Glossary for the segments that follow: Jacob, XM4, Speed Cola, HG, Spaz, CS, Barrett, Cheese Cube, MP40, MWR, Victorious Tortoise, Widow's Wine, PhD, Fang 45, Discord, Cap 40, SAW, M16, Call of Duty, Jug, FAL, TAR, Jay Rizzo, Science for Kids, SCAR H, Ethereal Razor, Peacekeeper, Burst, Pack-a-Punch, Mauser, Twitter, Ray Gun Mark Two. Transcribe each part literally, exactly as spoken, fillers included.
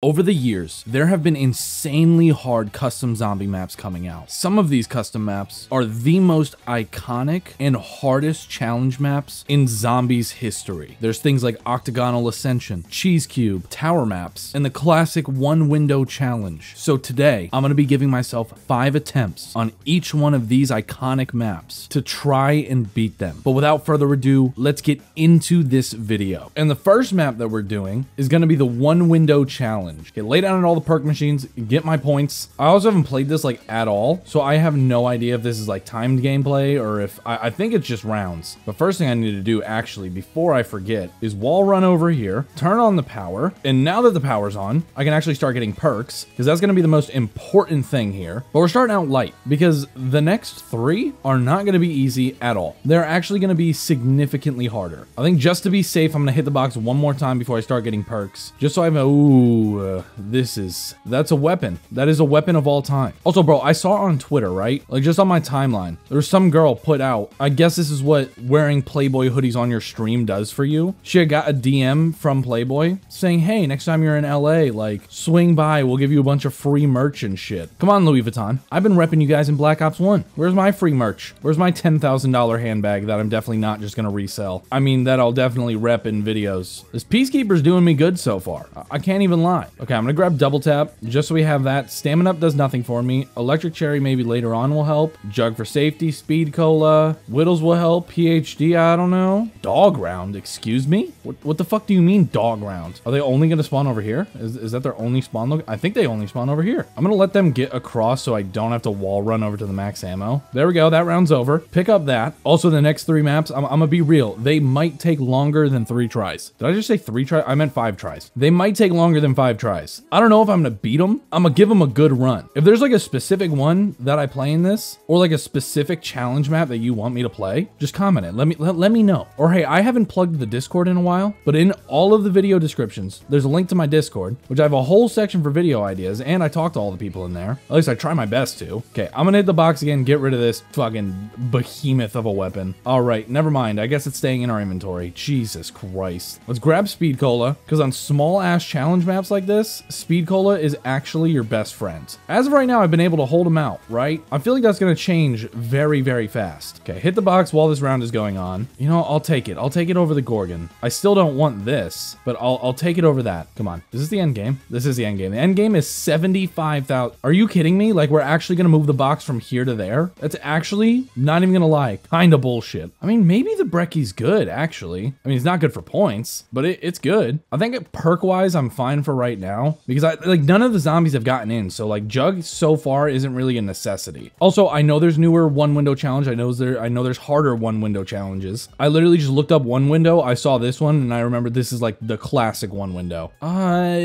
Over the years, there have been insanely hard custom zombie maps coming out. Some of these custom maps are the most iconic and hardest challenge maps in zombies history. There's things like Octagonal Ascension, Cheese Cube, Tower Maps, and the classic One Window Challenge. So today, I'm going to be giving myself five attempts on each one of these iconic maps to try and beat them. But without further ado, let's get into this video. And the first map that we're doing is going to be the One Window Challenge. Okay, lay down on all the perk machines, get my points. I also haven't played this like at all, so I have no idea if this is like timed gameplay or if I, I think it's just rounds. But first thing I need to do actually before I forget is wall run over here, turn on the power, and now that the power's on, I can actually start getting perks because that's going to be the most important thing here. But we're starting out light because the next three are not going to be easy at all. They're actually going to be significantly harder. I think just to be safe, I'm going to hit the box one more time before I start getting perks, just so I have a ooh. Uh, this is that's a weapon that is a weapon of all time. Also, bro, I saw on Twitter, right, like just on my timeline, there's some girl put out, I guess this is what wearing Playboy hoodies on your stream does for you. She had got a D M from Playboy saying, hey, next time you're in L A, like swing by, we'll give you a bunch of free merch and shit. Come on, Louis Vuitton, I've been repping you guys in Black Ops one. Where's my free merch? Where's my ten thousand dollar handbag that I'm definitely not just gonna resell? I mean, that I'll definitely rep in videos. This Peacekeeper's doing me good so far, I, I can't even lie. Okay, I'm gonna grab Double Tap just so we have that. Stamina Up does nothing for me. Electric Cherry maybe later on will help. Jug for safety. Speed Cola. Widow's will help. P H D, I don't know. Dog Round, excuse me? What, what the fuck do you mean Dog Round? Are they only gonna spawn over here? Is, is that their only spawn look? I think they only spawn over here. I'm gonna let them get across so I don't have to wall run over to the max ammo. There we go, that round's over. Pick up that. Also, the next three maps, I'm, I'm gonna be real. They might take longer than three tries. Did I just say three tries? I meant five tries. They might take longer than five tries. I don't know if I'm gonna beat them. I'm gonna give them a good run. If there's like a specific one that I play in this, or like a specific challenge map that you want me to play, just comment it. Let me let, let me know. Or hey, I haven't plugged the Discord in a while, but in all of the video descriptions, there's a link to my Discord, which I have a whole section for video ideas, and I talk to all the people in there. At least I try my best to. Okay, I'm gonna hit the box again, get rid of this fucking behemoth of a weapon. All right, never mind. I guess it's staying in our inventory. Jesus Christ. Let's grab Speed Cola, because on small ass challenge maps like this, Speed Cola is actually your best friend. As of right now, I've been able to hold them out, right? I feel like that's gonna change very, very fast. Okay, hit the box while this round is going on. You know, I'll take it. I'll take it over the Gorgon. I still don't want this, but I'll, I'll take it over that. Come on. Is this the end game? This is the end game. The end game is seventy-five thousand. Are you kidding me? Like, we're actually gonna move the box from here to there? That's actually, not even gonna lie, kind of bullshit. I mean, maybe the Brekky's good, actually. I mean, it's not good for points, but it, it's good. I think perk-wise, I'm fine for right now, because I like none of the zombies have gotten in, so like Jug so far isn't really a necessity. Also, I know there's newer One Window Challenge. I know there I know there's harder One Window Challenges. I literally just looked up One Window, I saw this one, and I remember this is like the classic One Window. Uh,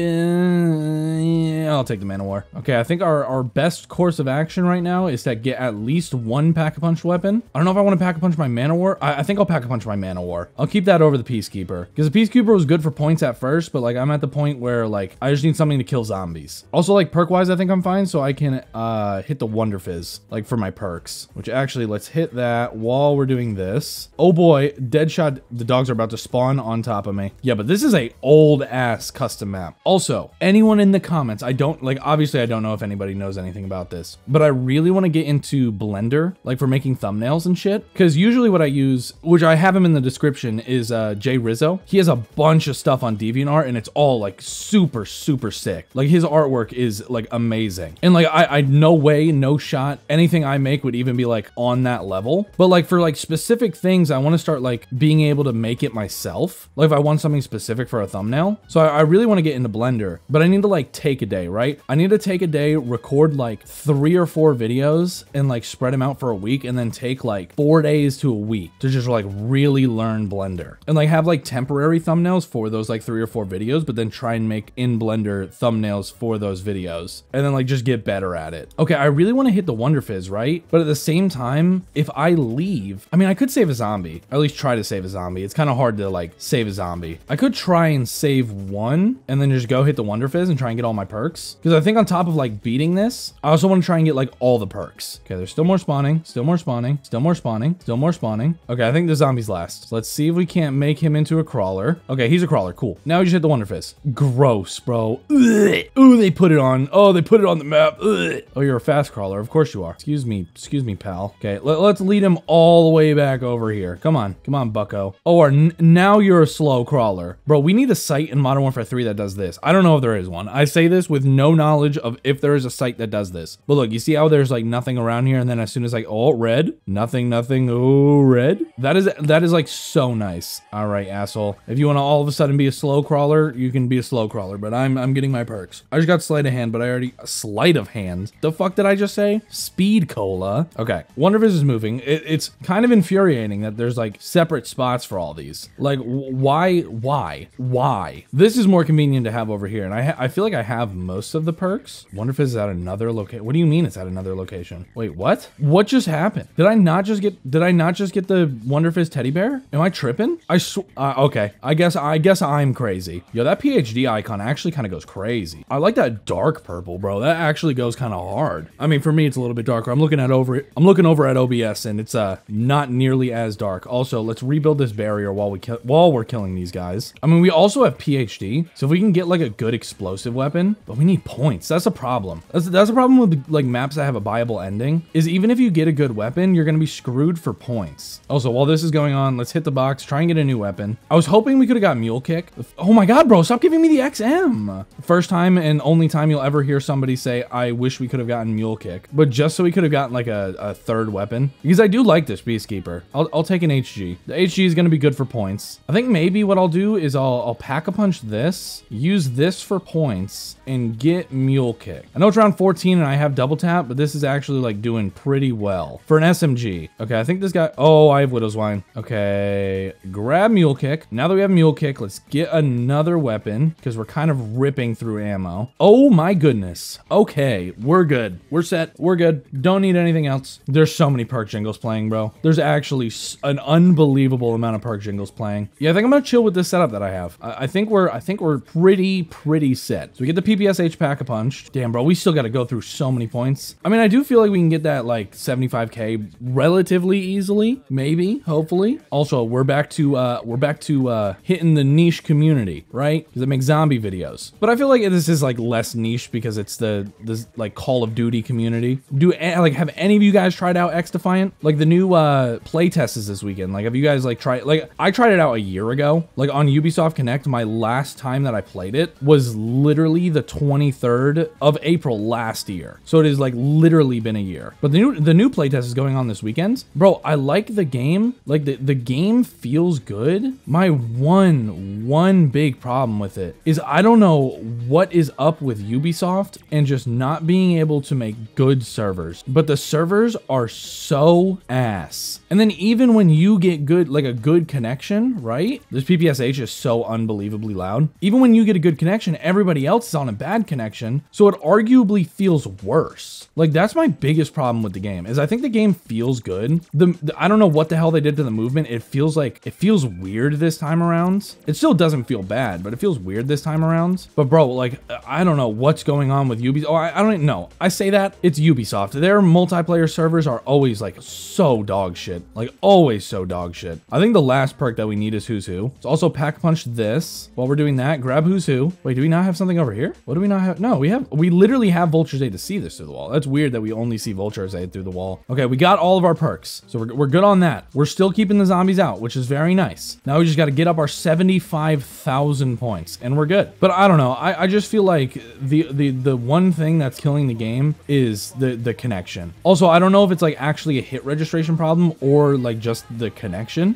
yeah, I'll take the Man of War. Okay, I think our, our best course of action right now is to get at least one Pack-a-Punch weapon. I don't know if I want to Pack-a-Punch my Man of War. I, I think I'll Pack-a-Punch my Man of War. I'll keep that over the Peacekeeper, because the Peacekeeper was good for points at first, but like I'm at the point where like I just need something to kill zombies. Also, like perk wise, I think I'm fine, so I can uh, hit the Wonder Fizz like for my perks, which actually let's hit that while we're doing this. Oh boy, Deadshot, the dogs are about to spawn on top of me. Yeah, but this is a old ass custom map. Also, anyone in the comments, I don't like, obviously I don't know if anybody knows anything about this, but I really want to get into Blender, like for making thumbnails and shit, because usually what I use, which I have him in the description, is uh, Jay Rizzo. He has a bunch of stuff on DeviantArt and it's all like super, super sick. Like his artwork is like amazing. And like, I, I, no way, no shot, anything I make would even be like on that level. But like for like specific things, I want to start like being able to make it myself. Like if I want something specific for a thumbnail. So I, I really want to get into Blender, but I need to like take a day, right? I need to take a day, record like three or four videos and like spread them out for a week and then take like four days to a week to just like really learn Blender and like have like temporary thumbnails for those like three or four videos, but then try and make in Blender thumbnails for those videos and then like just get better at it. Okay, I really want to hit the Wonder Fizz, right? But at the same time, if I leave, I mean, I could save a zombie, or at least try to save a zombie. It's kind of hard to like save a zombie. I could try and save one and then just go hit the Wonder Fizz and try and get all my perks. perks. Because I think on top of like beating this, I also want to try and get like all the perks. Okay, there's still more spawning, still more spawning, still more spawning, still more spawning. Okay, I think the zombie's last. So let's see if we can't make him into a crawler. Okay, he's a crawler. Cool. Now we just hit the Wonder Fist. Gross, bro. Ugh. Ooh, they put it on. Oh, they put it on the map. Ugh. Oh, you're a fast crawler. Of course you are. Excuse me. Excuse me, pal. Okay, let, let's lead him all the way back over here. Come on. Come on, bucko. Oh, or n now you're a slow crawler. Bro, we need a site in Modern Warfare three that does this. I don't know if there is one. I say this with no knowledge of if there is a site that does this. But look, you see how there's like nothing around here, and then as soon as like, oh, red, nothing, nothing, oh, red. That is, that is like so nice. All right, asshole. If you want to all of a sudden be a slow crawler, you can be a slow crawler, but I'm, I'm getting my perks. I just got sleight of hand, but I already, sleight of hand. The fuck did I just say? Speed Cola. Okay, Wonder Fist is moving. It, it's kind of infuriating that there's like separate spots for all these. Like, why, why, why? This is more convenient to have over here, and I, ha I feel like I have most of the perks. Wonder Fist is at another location. What do you mean it's at another location? Wait, what? What just happened? Did I not just get, did I not just get the Wonder Fist teddy bear? Am I tripping? I sw uh, okay, I guess, I guess I'm crazy. Yo, that P H D icon actually kind of goes crazy. I like that dark purple, bro. That actually goes kind of hard. I mean, for me, it's a little bit darker. I'm looking at over, I'm looking over at O B S, and it's uh not nearly as dark. Also, let's rebuild this barrier while we kill, while we're killing these guys. I mean, we also have P H D, so if we can get like a good explosive weapon, but we need points. That's a problem. That's that's a problem with like maps that have a viable ending. Is even if you get a good weapon, you're gonna be screwed for points. Also, while this is going on, let's hit the box, try and get a new weapon. I was hoping we could have got Mule Kick. Oh my God, bro! Stop giving me the X M. First time and only time you'll ever hear somebody say, "I wish we could have gotten Mule Kick," but just so we could have gotten like a, a third weapon, because I do like this Peacekeeper. I'll, I'll take an H G. The H G is gonna be good for points. I think maybe what I'll do is I'll, I'll pack a punch this, use this for points, and get Mule Kick. I know it's round fourteen and I have Double Tap, but this is actually like doing pretty well for an S M G. Okay, I think this guy, oh, I have Widow's Wine. Okay, grab Mule Kick. Now that we have Mule Kick, let's get another weapon because we're kind of ripping through ammo. Oh my goodness. Okay, we're good. We're set. We're good. Don't need anything else. There's so many perk jingles playing, bro. There's actually an unbelievable amount of perk jingles playing. Yeah, I think I'm gonna chill with this setup that I have. I, I think we're, I think we're pretty, pretty set. So we get the P P S H pack-a-punch. Damn, bro, we still gotta go through so many points. I mean, I do feel like we can get that like seventy-five K relatively easily, maybe, hopefully. Also, we're back to uh, we're back to uh, hitting the niche community, right? Because I make zombie videos, but I feel like this is like less niche because it's the this like Call of Duty community. Do like have any of you guys tried out X Defiant? Like the new uh, play test is this weekend. Like have you guys like tried? Like I tried it out a year ago, like on Ubisoft Connect. My last time that I played it was literally the twenty-third of April last year. So it has like literally been a year. But the new the new playtest is going on this weekend. Bro, I like the game. Like the, the game feels good. My one, one big problem with it is I don't know what is up with Ubisoft and just not being able to make good servers. But the servers are so ass. And then even when you get good, like a good connection, right? This P P S H is so unbelievably loud. Even when you get a good connection, everybody else is on a bad connection, so it arguably feels worse. Like that's my biggest problem with the game is I think the game feels good. The, the I don't know what the hell they did to the movement. It feels like it feels weird this time around. It still doesn't feel bad, but it feels weird this time around. But bro, like I don't know what's going on with Ubisoft. Oh, I, I don't even know. I say that it's Ubisoft. Their multiplayer servers are always like so dog shit. Like always so dog shit. I think the last perk that we need is Who's Who. Let's also pack punch this. While we're doing that, grab Who's Who. Wait, do we not have something over here? What do we not have? No, we have, we literally have Vulture's Aid to see this through the wall. That's weird that we only see Vulture's Aid through the wall. Okay, we got all of our perks. So we're, we're good on that. We're still keeping the zombies out, which is very nice. Now we just got to get up our seventy-five thousand points and we're good. But I don't know. I, I just feel like the, the, the one thing that's killing the game is the, the connection. Also, I don't know if it's like actually a hit registration problem or like just the connection,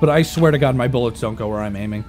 but I swear to God, my bullets don't go where I'm aiming.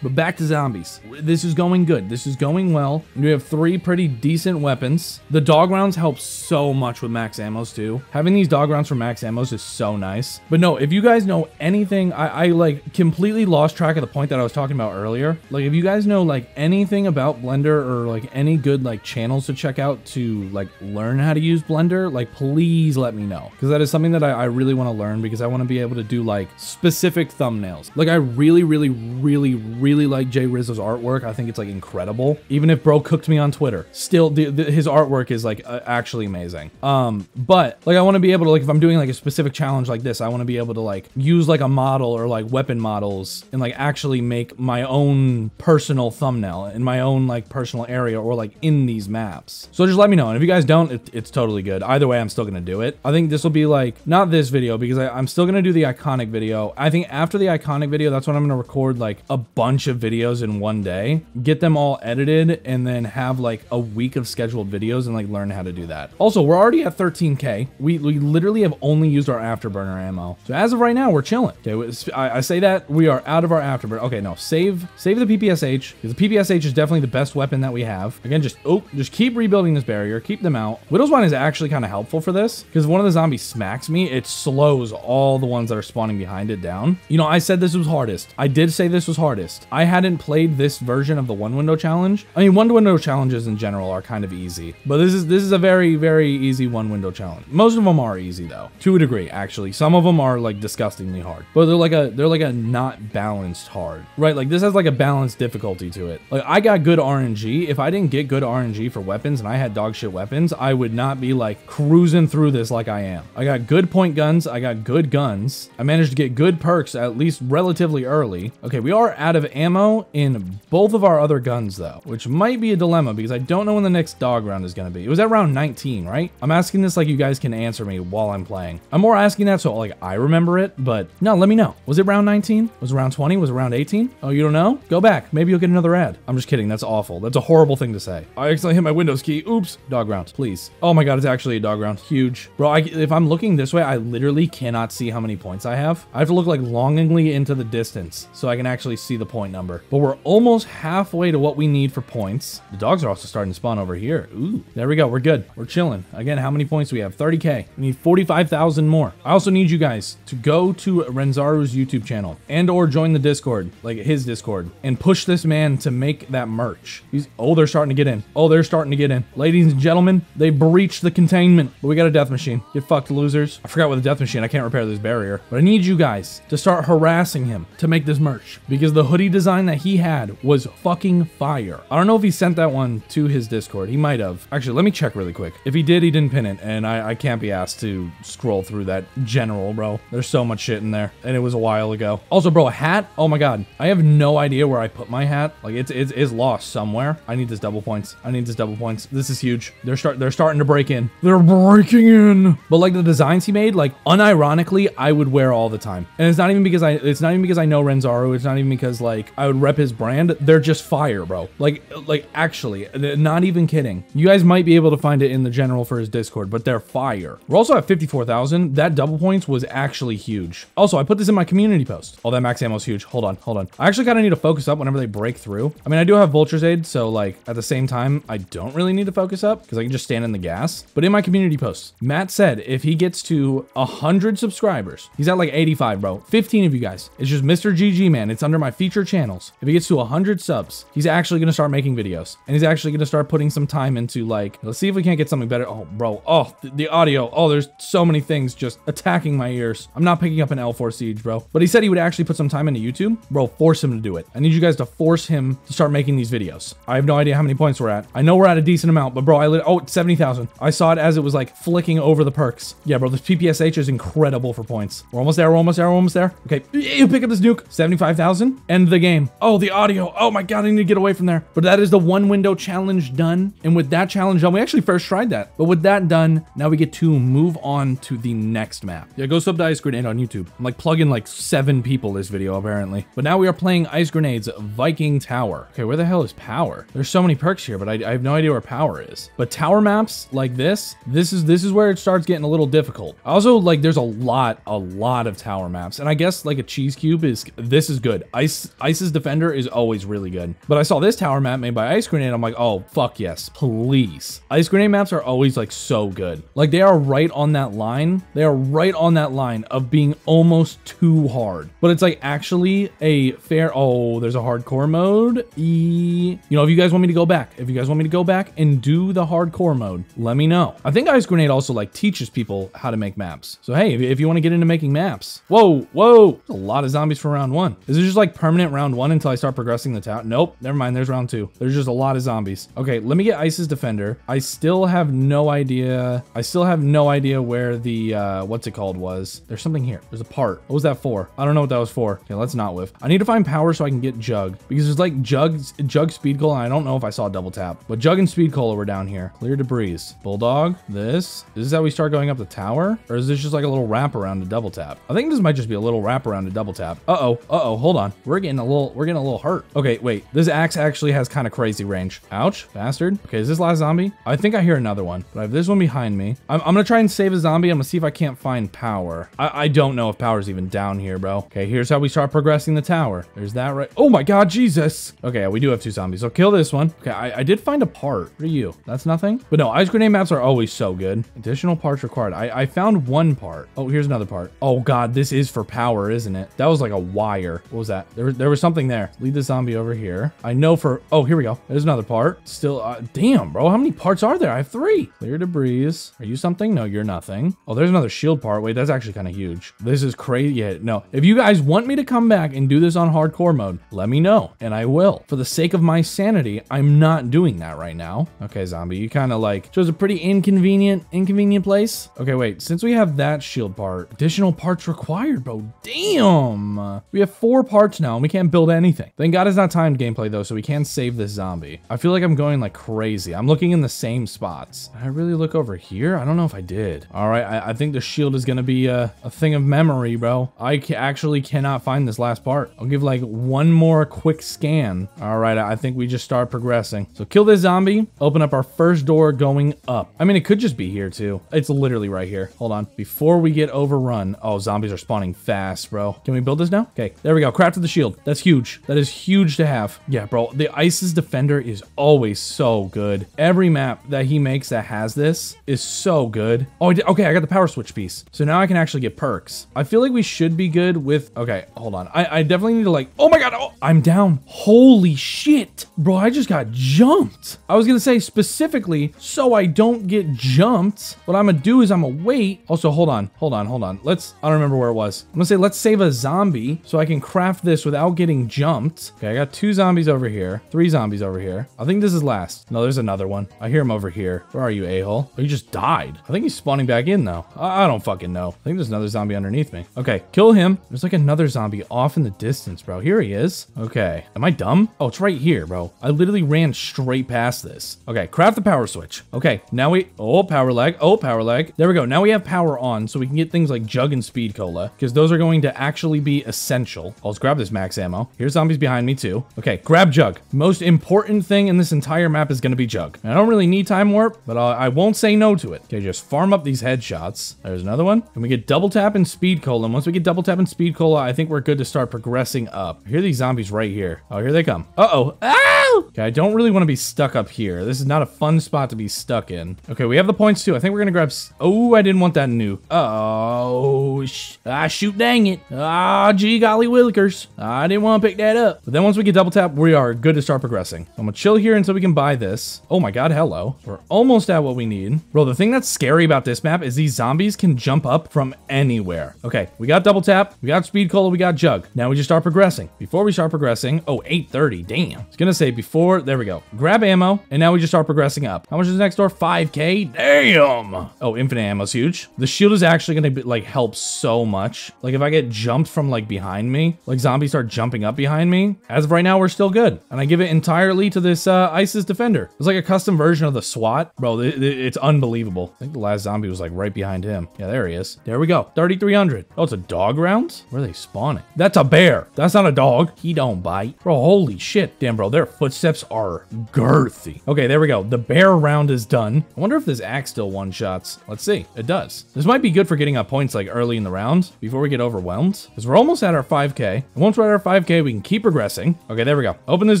But back to zombies. This is going good. This is going well. We have three pretty decent weapons. The dog rounds help so much with max ammos too. Having these dog rounds for max ammos is so nice. But no, if you guys know anything, I, I like completely lost track of the point that I was talking about earlier. Like if you guys know like anything about Blender or like any good like channels to check out to like learn how to use Blender, like please let me know. Because that is something that I, I really want to learn because I want to be able to do like specific thumbnails. Like I really, really, really, really really like Jay Rizzo's artwork. I think it's like incredible. Even if bro cooked me on Twitter, still the, the, his artwork is like uh, actually amazing. Um, but like I want to be able to like if I'm doing like a specific challenge like this, I want to be able to like use like a model or like weapon models and like actually make my own personal thumbnail in my own like personal area or like in these maps. So just let me know. And if you guys don't, it, it's totally good. Either way, I'm still gonna do it. I think this will be like not this video because I, I'm still gonna do the iconic video. I think after the iconic video, that's when I'm gonna record like a bunch of videos in one day, get them all edited, and then have like a week of scheduled videos and like learn how to do that. Also, we're already at thirteen K. We, we literally have only used our afterburner ammo. So as of right now, we're chilling. Okay, I, I say that we are out of our afterburner. Okay, no, save save the P P S H because the P P S H is definitely the best weapon that we have. Again, just oh, just keep rebuilding this barrier, keep them out. Widow's Wine is actually kind of helpful for this because one of the zombies smacks me, it slows all the ones that are spawning behind it down. You know, I said this was hardest. I did say this was hardest. I hadn't played this version of the One Window Challenge. I mean, One Window Challenges in general are kind of easy, but this is this is a very very easy One Window Challenge. Most of them are easy though, to a degree actually. Some of them are like disgustingly hard, but they're like a they're like a not balanced hard, right? Like this has like a balanced difficulty to it. Like I got good R N G. If I didn't get good R N G for weapons and I had dog shit weapons, I would not be like cruising through this like I am. I got good point guns. I got good guns. I managed to get good perks at least relatively early. Okay, we are out of ammo in both of our other guns though, which might be a dilemma because I don't know when the next dog round is gonna be. It was at round nineteen, right? I'm asking this like you guys can answer me while I'm playing. I'm more asking that so like I remember it, but no, let me know. Was it round nineteen? Was it round twenty? Was it round eighteen? Oh, you don't know? Go back. Maybe you'll get another ad. I'm just kidding. That's awful. That's a horrible thing to say. I accidentally hit my Windows key. Oops. Dog round, please. Oh my God, it's actually a dog round. Huge. Bro, I, if I'm looking this way, I literally cannot see how many points I have. I have to look like longingly into the distance so I can actually see the point number. But we're almost halfway to what we need for points. The dogs are also starting to spawn over here. Ooh, there we go. We're good. We're chilling. Again, how many points do we have? thirty K. We need forty-five thousand more. I also need you guys to go to Renzaru's YouTube channel and or join the Discord, like his Discord, and push this man to make that merch. He's, oh, they're starting to get in. Oh, they're starting to get in. Ladies and gentlemen, they breached the containment, but we got a death machine. Get fucked, losers. I forgot with the death machine, I can't repair this barrier, but I need you guys to start harassing him to make this merch because the hoodie design that he had was fucking fire. I don't know if he sent that one to his Discord. He might have. Actually, let me check really quick. If he did, he didn't pin it, and I, I can't be asked to scroll through that general, bro. There's so much shit in there, and it was a while ago. Also, bro, a hat? Oh my God. I have no idea where I put my hat. Like, it's, it's, it's lost somewhere. I need this double points. I need this double points. This is huge. They're start they're starting to break in. They're breaking in. But like the designs he made, like unironically, I would wear all the time. And it's not even because I it's not even because I know Renzaru. It's not even because like I would rep his brand. They're just fire, bro. Like like actually, not even kidding. You guys might be able to find it in the general for his Discord, but they're fire. We're also at fifty-four thousand. That double points was actually huge. Also, I put this in my community post. Oh, that max ammo is huge. Hold on, hold on. I actually kind of need to focus up whenever they break through. I mean, I do have Vulture's Aid, so like at the same time, I don't really need to focus up because I can just stand in the gas. But in my community post, Matt said if he gets to one hundred subscribers, he's at like eighty-five, bro. fifteen of you guys. It's just Mister G G, man. It's under my feature channels. If he gets to one hundred subs, he's actually going to start making videos and he's actually going to start putting some time into like, let's see if we can't get something better. Oh, bro. Oh, th the audio. Oh, there's so many things just attacking my ears. I'm not picking up an L four Siege, bro. But he said he would actually put some time into YouTube. Bro, force him to do it. I need you guys to force him to start making these videos. I have no idea how many points we're at. I know we're at a decent amount, but bro, I lit. Oh, seventy thousand. I saw it as it was like flicking over the perks. Yeah, bro, this P P S H is incredible for points. We're almost there. We're almost there. We're almost there. Okay, you pick up this nuke. seventy-five thousand. End the game. Oh, the audio. Oh my God, I need to get away from there. But that is the One Window Challenge done. And with that challenge done, we actually first tried that. But with that done, now we get to move on to the next map. Yeah, go sub to Ice Grenade on YouTube. I'm like plugging like seven people this video apparently. But now we are playing Ice Grenade's Viking Tower. Okay, where the hell is Power? There's so many perks here, but I, I have no idea where Power is. But tower maps like this, this is this is where it starts getting a little difficult. Also, like there's a lot, a lot of tower maps, and I guess like a Cheese Cube is this is good. Ice Ice's Defender is always really good. But I saw this tower map made by Ice Grenade. I'm like, oh fuck yes, please. Ice Grenade maps are always like so good. Like they are right on that line. They are right on that line of being almost too hard, but it's like actually a fair. Oh, there's a hardcore mode. E, you know, if you guys want me to go back, if you guys want me to go back and do the hardcore mode, let me know. I think Ice Grenade also like teaches people how to make maps. So hey, if you want to get into making maps, whoa, whoa, a lot of zombies for round one. This is just like permanent round round one until I start progressing the town. Nope, never mind. There's round two. There's just a lot of zombies. Okay, let me get Ice's Defender. I still have no idea. I still have no idea where the, uh, what's it called was. There's something here. There's a part. What was that for? I don't know what that was for. Okay, let's not whiff. I need to find power so I can get Jug, because there's like Jug, Jug Speed Cola. And I don't know if I saw Double Tap, but Jug and Speed Cola were down here. Clear debris. Bulldog, this. Is this how we start going up the tower? Or is this just like a little wrap around to Double Tap? I think this might just be a little wrap around to Double Tap. Uh-oh, uh-oh, hold on. We're getting a little, we're getting a little hurt. Okay, wait, this axe actually has kind of crazy range. Ouch, bastard. Okay, is this last zombie? I think I hear another one, but I have this one behind me. I'm, I'm gonna try and save a zombie. I'm gonna see if I can't find power. I, I don't know if power's even down here, bro. Okay, here's how we start progressing the tower. There's that right. Oh my God, Jesus. Okay, we do have two zombies, so kill this one. Okay, I, I did find a part. What are you? That's nothing? But no, ice grenade maps are always so good. Additional parts required. I, I found one part. Oh, here's another part. Oh God, this is for power, isn't it? That was like a wire. What was that? There, there was something there. Lead the zombie over here. I know for, oh, here we go. There's another part. Still, uh, damn, bro. How many parts are there? I have three. Clear debris. Are you something? No, you're nothing. Oh, there's another shield part. Wait, that's actually kind of huge. This is crazy. Yeah, no. If you guys want me to come back and do this on hardcore mode, let me know, and I will. For the sake of my sanity, I'm not doing that right now. Okay, zombie, you kind of like chose a pretty inconvenient, inconvenient place. Okay, wait, since we have that shield part, additional parts required, bro. Damn. We have four parts now, and we can't build anything. Thank God it's not timed gameplay, though, so we can save this zombie. I feel like I'm going like crazy. I'm looking in the same spots. Did I really look over here? I don't know if I did. All right, I, I think the shield is going to be a, a thing of memory, bro. I can't actually cannot find this last part. I'll give like one more quick scan. All right, I think we just start progressing. So kill this zombie, open up our first door going up. I mean, it could just be here too. It's literally right here. Hold on, before we get overrun. Oh, zombies are spawning fast, bro. Can we build this now? Okay, there we go. Crafted the shield. That's huge. That is huge to have. Yeah, bro, the Ice's Defender is always so good. Every map that he makes that has this is so good. Oh, I did, okay, I got the power switch piece. So now I can actually get perks. I feel like we should be good with, okay, hold on. I, I definitely need to like, oh my God, oh, I'm down. Holy shit, bro, I just got jumped. I was gonna say specifically, so I don't get jumped, what I'm gonna do is I'm gonna wait. Also, hold on, hold on, hold on. Let's, I don't remember where it was. I'm gonna say, let's save a zombie so I can craft this without getting jumped. Okay, I got two zombies over here, three zombies over here. I think this is last. No, there's another one. I hear him over here. Where are you, a-hole? Oh, you just died. I think he's spawning back in though. I, I don't fucking know. I think there's another zombie underneath me. Okay, kill him. There's like another zombie off in the distance, bro. Here he is. Okay. Am I dumb? Oh, it's right here, bro. I literally ran straight past this. Okay. Craft the power switch. Okay. Now we, oh, power lag. Oh, power lag. There we go. Now we have power on so we can get things like Jug and Speed Cola because those are going to actually be essential. I'll just grab this max ammo. Here's zombies behind me too. Okay. Grab Jug. Most important thing in this entire map is going to be Jug. I don't really need time warp, but I'll, I won't say no to it. Okay. Just farm up these headshots. There's another one. Can we get Double Tap and Speed Cola? And once we get Double Tap and Speed Cola, I think we're good to start progressing up. I hear these zombies right here. Oh, here they come. Uh-oh. Ah! Okay, I don't really want to be stuck up here. This is not a fun spot to be stuck in. Okay, we have the points too. I think we're gonna grab s oh, I didn't want that nuke. Uh-oh. Sh ah, shoot, dang it. Ah, gee golly willikers. I didn't want to pick that up. But then once we get Double Tap, we are good to start progressing. I'm gonna chill here until we can buy this. Oh my God, hello. We're almost at what we need. Bro, the thing that's scary about this map is these zombies can jump up from anywhere. Okay, we got Double Tap. We got Speed Cola, we got Jug. Now we just start progressing. Before we start progressing, oh, eight thirty, damn. I was gonna say before, there we go. Grab ammo, and now we just start progressing up. How much is the next door? five K, damn. Oh, infinite ammo's huge. The shield is actually gonna be, like help so much. Like if I get jumped from like behind me, like zombies start jumping up behind me. As of right now, we're still good. And I give it entirely to this uh, Ice's Defender. It's like a custom version of the SWAT. Bro, it, it, it's unbelievable. I think the last zombie was like right behind him. Yeah, there he is. There we go, thirty-three hundred. Oh, it's a dog round? Where are they spawning? That's a bear. That's not a dog. He don't bite. Bro, holy shit. Damn, bro, their footsteps are girthy. Okay, there we go. The bear round is done. I wonder if this axe still one-shots. Let's see. It does. This might be good for getting up points like early in the round before we get overwhelmed because we're almost at our five K. And once we're at our five K, we can keep progressing. Okay, there we go. Open this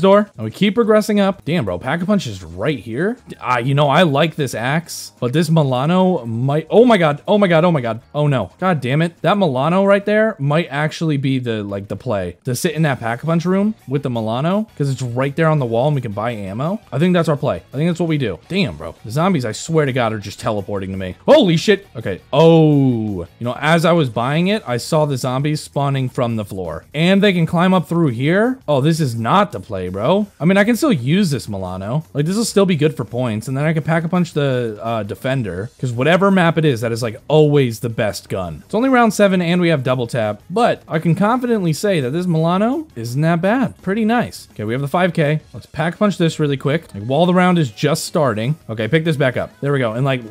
door and we keep progressing up. Damn, bro, Pack-a-Punch is right here. Uh, you know, I like this axe, but this Milano might... Oh my God. Oh my God. Oh my God. Oh no. God damn it. That Milano right there might actually be the like the play to sit in that Pack-a-Punch room with the Milano because it's right there on the wall and we can buy ammo. I think that's our play. I think that's what we do. Damn, bro. The zombies, I swear to God, are just teleporting to me. Holy shit. Okay. Oh, you know, as I was buying it, I saw the zombies spawning from the floor and they can climb climb up through here. Oh, this is not the play, bro. I mean, I can still use this Milano. Like, this will still be good for points. And then I can pack a punch the uh, defender. Because whatever map it is, that is, like, always the best gun. It's only round seven, and we have double tap. But I can confidently say that this Milano isn't that bad. Pretty nice. Okay, we have the five K. Let's pack punch this really quick. Like, while the round is just starting. Okay, pick this back up. There we go. And, like,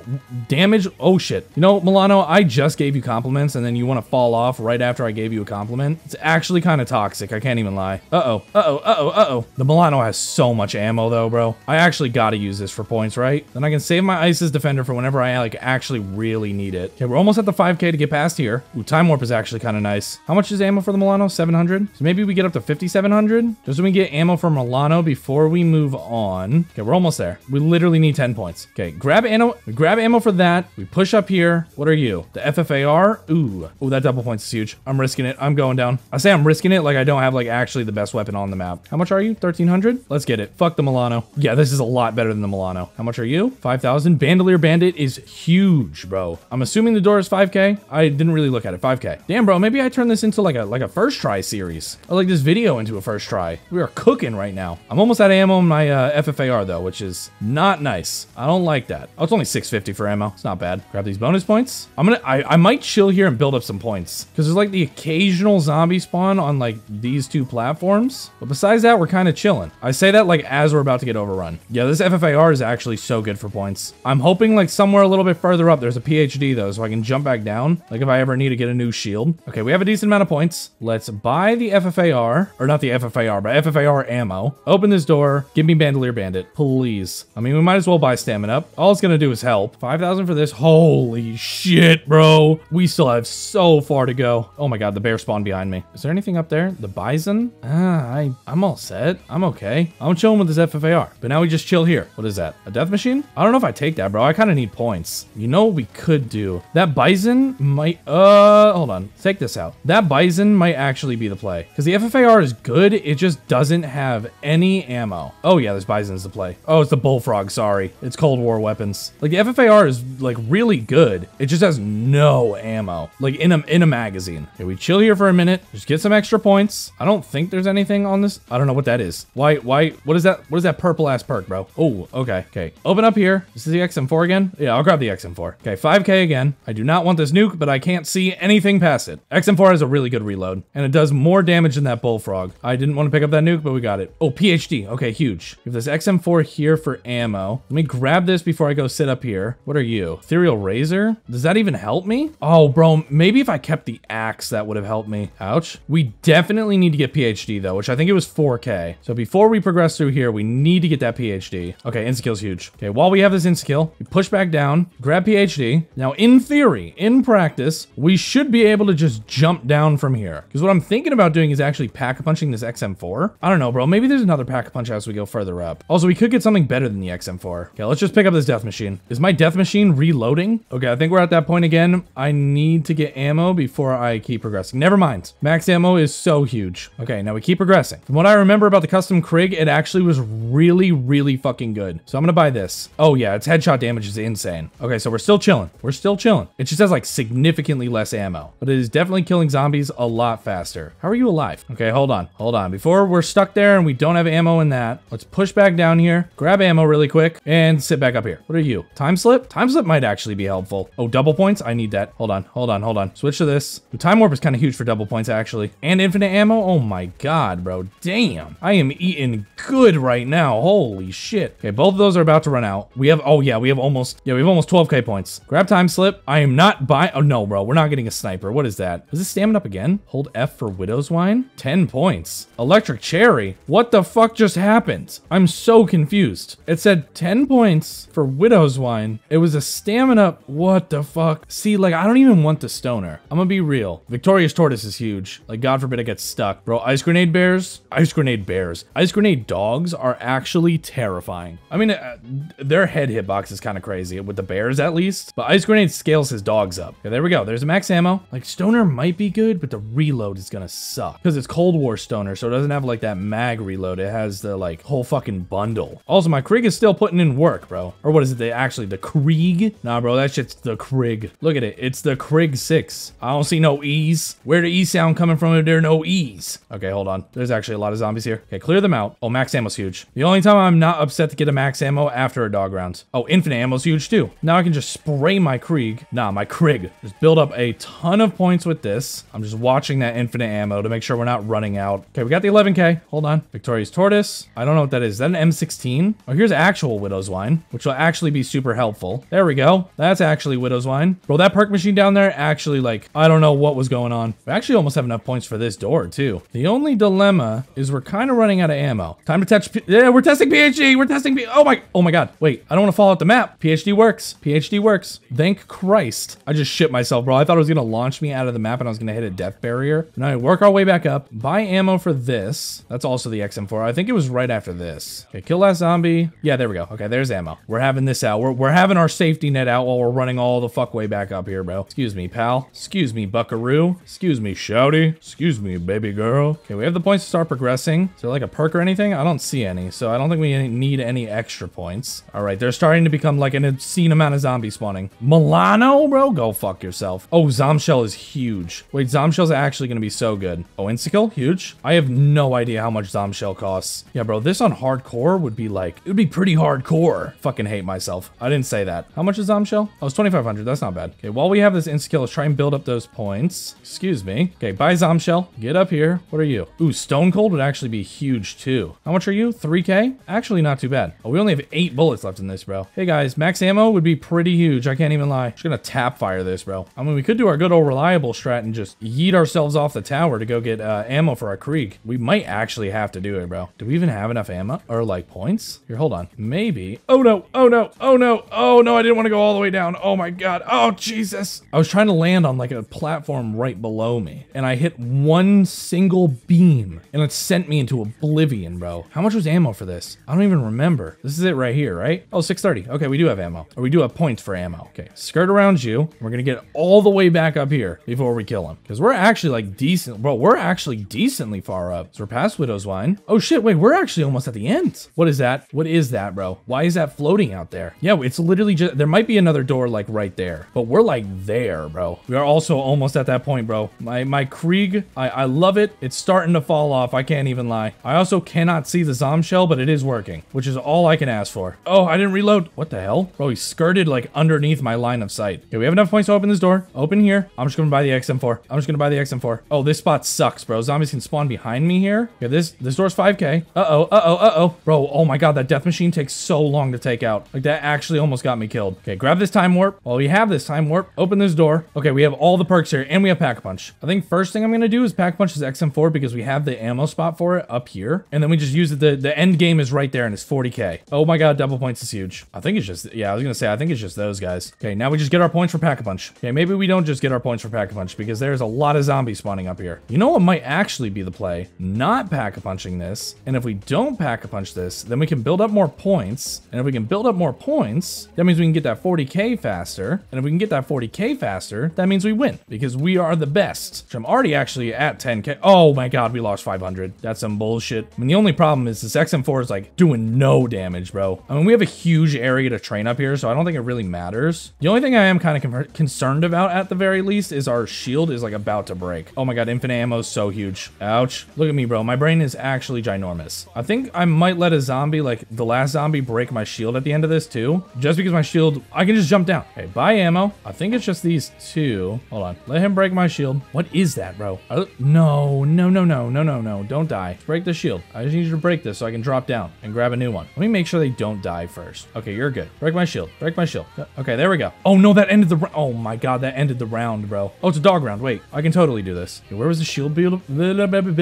damage. Oh, shit. You know, Milano, I just gave you compliments, and then you want to fall off right after I gave you a compliment. It's actually kind of toxic. I can't even lie. Uh-oh. Uh-oh. Uh-oh. Uh-oh. The Milano has so much ammo, though, bro. I actually got to use this for points, right? Then I can save my Ice's Defender for whenever I, like, actually really need it. Okay, we're almost at the five K to get past here. Ooh, Time Warp is actually kind of nice. How much is ammo for the Milano? seven hundred? So maybe we get up to fifty-seven hundred? Just so we can get ammo for Milano before we move on. Okay, we're almost there. We literally need ten points. Okay, grab ammo. Grab ammo for that. We push up here. What are you? The F F A R? Ooh. Ooh, that double points is huge. I'm risking it. I'm going down. I say I'm risking it like I don't have, like, actually the best weapon on the map. How much are you? thirteen hundred? Let's get it. Fuck the Milano. Yeah, this is a lot better than the Milano. How much are you? five thousand. Bandolier Bandit is huge, bro. I'm assuming the door is five K. I didn't really look at it. five K. Damn, bro. Maybe I turn this into like a like a first try series. I like this video into a first try. We are cooking right now. I'm almost out of ammo in my uh, F F A R though, which is not nice. I don't like that. Oh, it's only six fifty for ammo. It's not bad. Grab these bonus points. I'm gonna. I I might chill here and build up some points because there's like the occasional zombie spawn on like these two platforms. But besides that, we're kind of chilling. I say that like as we're about to get overrun. Yeah, this F F A R is actually so good for points. I'm hoping like somewhere a little bit further up there's a P H D though, so I can jump back down. Like if I ever need to get a new shield. Okay, we have a decent amount of points. Let's buy the F F A R, or not the F F A R, but F F A R ammo. Open this door. Give me Bandolier Bandit, please. I mean, we might as well buy stamina up. All it's gonna do is help. five thousand for this. Holy shit, bro. We still have so far to go. Oh my God, the bear spawned behind me. Is there anything up there? The bison? Ah, I, I'm all set. I'm okay. I'm chilling with this F F A R, but now we just chill here. What is that? A death machine? I don't know if I take that, bro. I kind of need points. You know what we could do? That bison might, uh, hold on. Take this out. That bison might actually be the play because the F F A R is good. It just doesn't have any ammo. Oh yeah, this bison's the play. Oh, it's the bullfrog. Sorry. It's Cold War weapons. Like the F F A R is like really good. It just has no ammo, like in a, in a magazine. Okay, we chill here for a minute. Just get some extra points. I don't think there's anything on this. I don't know what that is. Why, why, what is that? What is that purple ass perk, bro? Oh, okay. Okay. Open up here. This is the X M four again. Yeah, I'll grab the X M four. Okay. five K again. I do not want this nuke, but I can't see anything past it. X M four has a really good reload and it does more damage than that bullfrog. I didn't want to pick up that nuke, but we got it. Oh, P H D. Okay, huge. We have this X M four here for ammo. Let me grab this before I go sit up here. What are you? Ethereal Razor? Does that even help me? Oh, bro, maybe if I kept the axe, that would have helped me. Ouch. We definitely need to get P H D though, which I think it was four K. So before we progress through here, we need to get that P H D. Okay, insta-kill's huge. Okay, while we have this insta-kill, we push back down, grab P H D. Now, in theory, in practice, we should be able to just jump down from here. Because what I'm thinking about doing is actually pack-a-punching this X M four. I don't know, bro. Maybe there's another pack-a-punch as we go further up. Also, we could get something better than the X M four. Okay, let's just pick up this death machine. Is my death machine reloading? Okay, I think we're at that point again. I need to get ammo before I keep progressing. Never mind. Max ammo is so huge. Okay, now we keep progressing. From what I remember about the custom Krig, it actually was really, really fucking good. So I'm gonna buy this. Oh yeah, its headshot damage is insane. Okay, so we're still chilling. We're still chilling. It just has like significantly less ammo, but it is definitely killing zombies a lot faster. How are you alive? Okay, hold on. Hold on. Before we're stuck there and we don't have ammo in that, let's push back down here, grab ammo really quick, and sit back up here. What are you? Time slip? Time slip might actually be helpful. Oh, double points? I need that. Hold on. Hold on. Hold on. Switch to this. The time warp is kind of huge for double points, actually. And infinite ammo? Oh my God, bro. Damn. I am eating good right now. Holy shit. Okay, both of those are about to run out. We have, oh yeah, we have almost, yeah, we have almost twelve K points. Grab time slip. I am not buying, oh no, bro. We're not getting a sniper. What is that? Is this stamina up again? Hold F for Widow's Wine. ten points. Electric Cherry. What the fuck just happened? I'm so confused. It said ten points for Widow's Wine. It was a stamina up. What the fuck? See, like, I don't even want the stoner. I'm gonna be real. Victorious Tortoise is huge. Like, God forbid I get stuck. Bro, ice grenade bears? Ice grenade bears. Ice grenade dogs are actually terrifying. I mean, uh, their head hitbox is kind of crazy, with the bears at least. But ice grenade scales his dogs up. Okay, there we go. There's a max ammo. Like, stoner might be good, but the reload is gonna suck. Because it's Cold War stoner, so it doesn't have, like, that mag reload. It has the, like, whole fucking bundle. Also, my Krig is still putting in work, bro. Or what is it? They actually, the Krig? Nah, bro, that shit's the Krig. Look at it. It's the Krig six. I don't see no E's. Where the E sound coming from if there are no E's? zombies. Okay, hold on. There's actually a lot of zombies here. Okay, clear them out. Oh, max ammo's huge. The only time I'm not upset to get a max ammo after a dog round. Oh, infinite ammo's huge too. Now I can just spray my Krieg. Nah, my Krieg. Just build up a ton of points with this. I'm just watching that infinite ammo to make sure we're not running out. Okay, we got the eleven K. Hold on. Victoria's Tortoise. I don't know what that is. Is that an M sixteen? Oh, here's actual Widow's Wine, which will actually be super helpful. There we go. That's actually Widow's Wine. Bro, that perk machine down there actually, like, I don't know what was going on. We actually almost have enough points for this door, too. The only dilemma is we're kind of running out of ammo. Time to test. Yeah, we're testing P H D. We're testing P. Oh, my. Oh, my God. Wait, I don't want to fall out the map. P H D works. P H D works. Thank Christ. I just shit myself, bro. I thought it was going to launch me out of the map and I was going to hit a death barrier. Now I work our way back up. Buy ammo for this. That's also the X M four. I think it was right after this. Okay, kill last zombie. Yeah, there we go. Okay, there's ammo. We're having this out. We're, we're having our safety net out while we're running all the fuck way back up here, bro. Excuse me, pal. Excuse me, buckaroo. Excuse me, shouty. Excuse me, baby girl. Okay, we have the points to start progressing. Is there like a perk or anything? I don't see any, so I don't think we need any extra points. All right, they're starting to become like an obscene amount of zombie spawning. Milano, bro? Go fuck yourself. Oh, Zomshell is huge. Wait, Zomshell's actually gonna be so good. Oh, Insta-kill? Huge. I have no idea how much Zomshell costs. Yeah, bro, this on hardcore would be like, it would be pretty hardcore. Fucking hate myself. I didn't say that. How much is Zomshell? Oh, it's twenty-five hundred. That's not bad. Okay, while we have this Insta-kill, let's try and build up those points. Excuse me. Okay, buy Zomshell. Get up here. What are you? Ooh, Stone Cold would actually be huge too. How much are you? three K? Actually, not too bad. Oh, we only have eight bullets left in this, bro. Hey guys, max ammo would be pretty huge. I can't even lie. Just gonna tap fire this, bro. I mean, we could do our good old reliable strat and just yeet ourselves off the tower to go get uh, ammo for our Krieg. We might actually have to do it, bro. Do we even have enough ammo or like points? Here, hold on. Maybe. Oh no. Oh no. Oh no. Oh no. I didn't want to go all the way down. Oh my God. Oh Jesus. I was trying to land on like a platform right below me and I hit one single beam and it sent me into oblivion, bro. How much was ammo for this? I don't even remember. This is it right here, right? Oh, six thirty. Okay, we do have ammo. Or we do have points for ammo. Okay, skirt around you. We're gonna get all the way back up here before we kill him. Because we're actually like decent, bro, we're actually decently far up. So we're past Widow's Wine. Oh shit, wait, we're actually almost at the end. What is that? What is that, bro? Why is that floating out there? Yeah, it's literally just, there might be another door like right there, but we're like there, bro. We are also almost at that point, bro. My my Krieg, I, I love it. It's starting to fall off. I can't even lie. I also cannot see the Zomshell, but it is working, which is all I can ask for. Oh, I didn't reload. What the hell? Bro, he skirted like underneath my line of sight. Okay, we have enough points to open this door. Open here. I'm just gonna buy the X M four. I'm just gonna buy the X M four. Oh, this spot sucks, bro. Zombies can spawn behind me here. Okay, this, this door's five K. Uh-oh, uh-oh, uh-oh. Bro, oh my God, that death machine takes so long to take out. Like that actually almost got me killed. Okay, grab this time warp. While we have this time warp, open this door. Okay, we have all the perks here and we have Pack-a-Punch. I think first thing I'm gonna do is Pack-a-Punch's X M four because we have the ammo spot for it up here. And then we just use it. The, the end game is right there and it's forty K. Oh my God, double points is huge. I think it's just, yeah, I was gonna say, I think it's just those guys. Okay, now we just get our points for Pack-a-Punch. Okay, maybe we don't just get our points for Pack-a-Punch because there's a lot of zombies spawning up here. You know what might actually be the play? Not Pack-a-Punching this. And if we don't Pack-a-Punch this, then we can build up more points. And if we can build up more points, that means we can get that forty K faster. And if we can get that forty K faster, that means we win because we are the best. Which I'm already actually at ten K. Oh my God, we lost five hundred. That's some bullshit. I mean, the only problem is this X M four is like doing no damage, bro. I mean, we have a huge area to train up here, so I don't think it really matters. The only thing I am kind of concerned about at the very least is our shield is like about to break. Oh my God, infinite ammo is so huge. Ouch. Look at me, bro. My brain is actually ginormous. I think I might let a zombie, like the last zombie, break my shield at the end of this too. Just because my shield, I can just jump down. Okay, buy ammo. I think it's just these two. Hold on. Let him break my shield. What is that, bro? I, no, no, no, no, no, no, no. Don't die. Break the shield. I just need you to break this so I can drop down and grab a new one. Let me make sure they don't die first. Okay, you're good. Break my shield. Break my shield. Okay, there we go. Oh no, that ended the, oh my God, that ended the round, bro. Oh, it's a dog round. Wait, I can totally do this. Okay, where was the shield build buildable?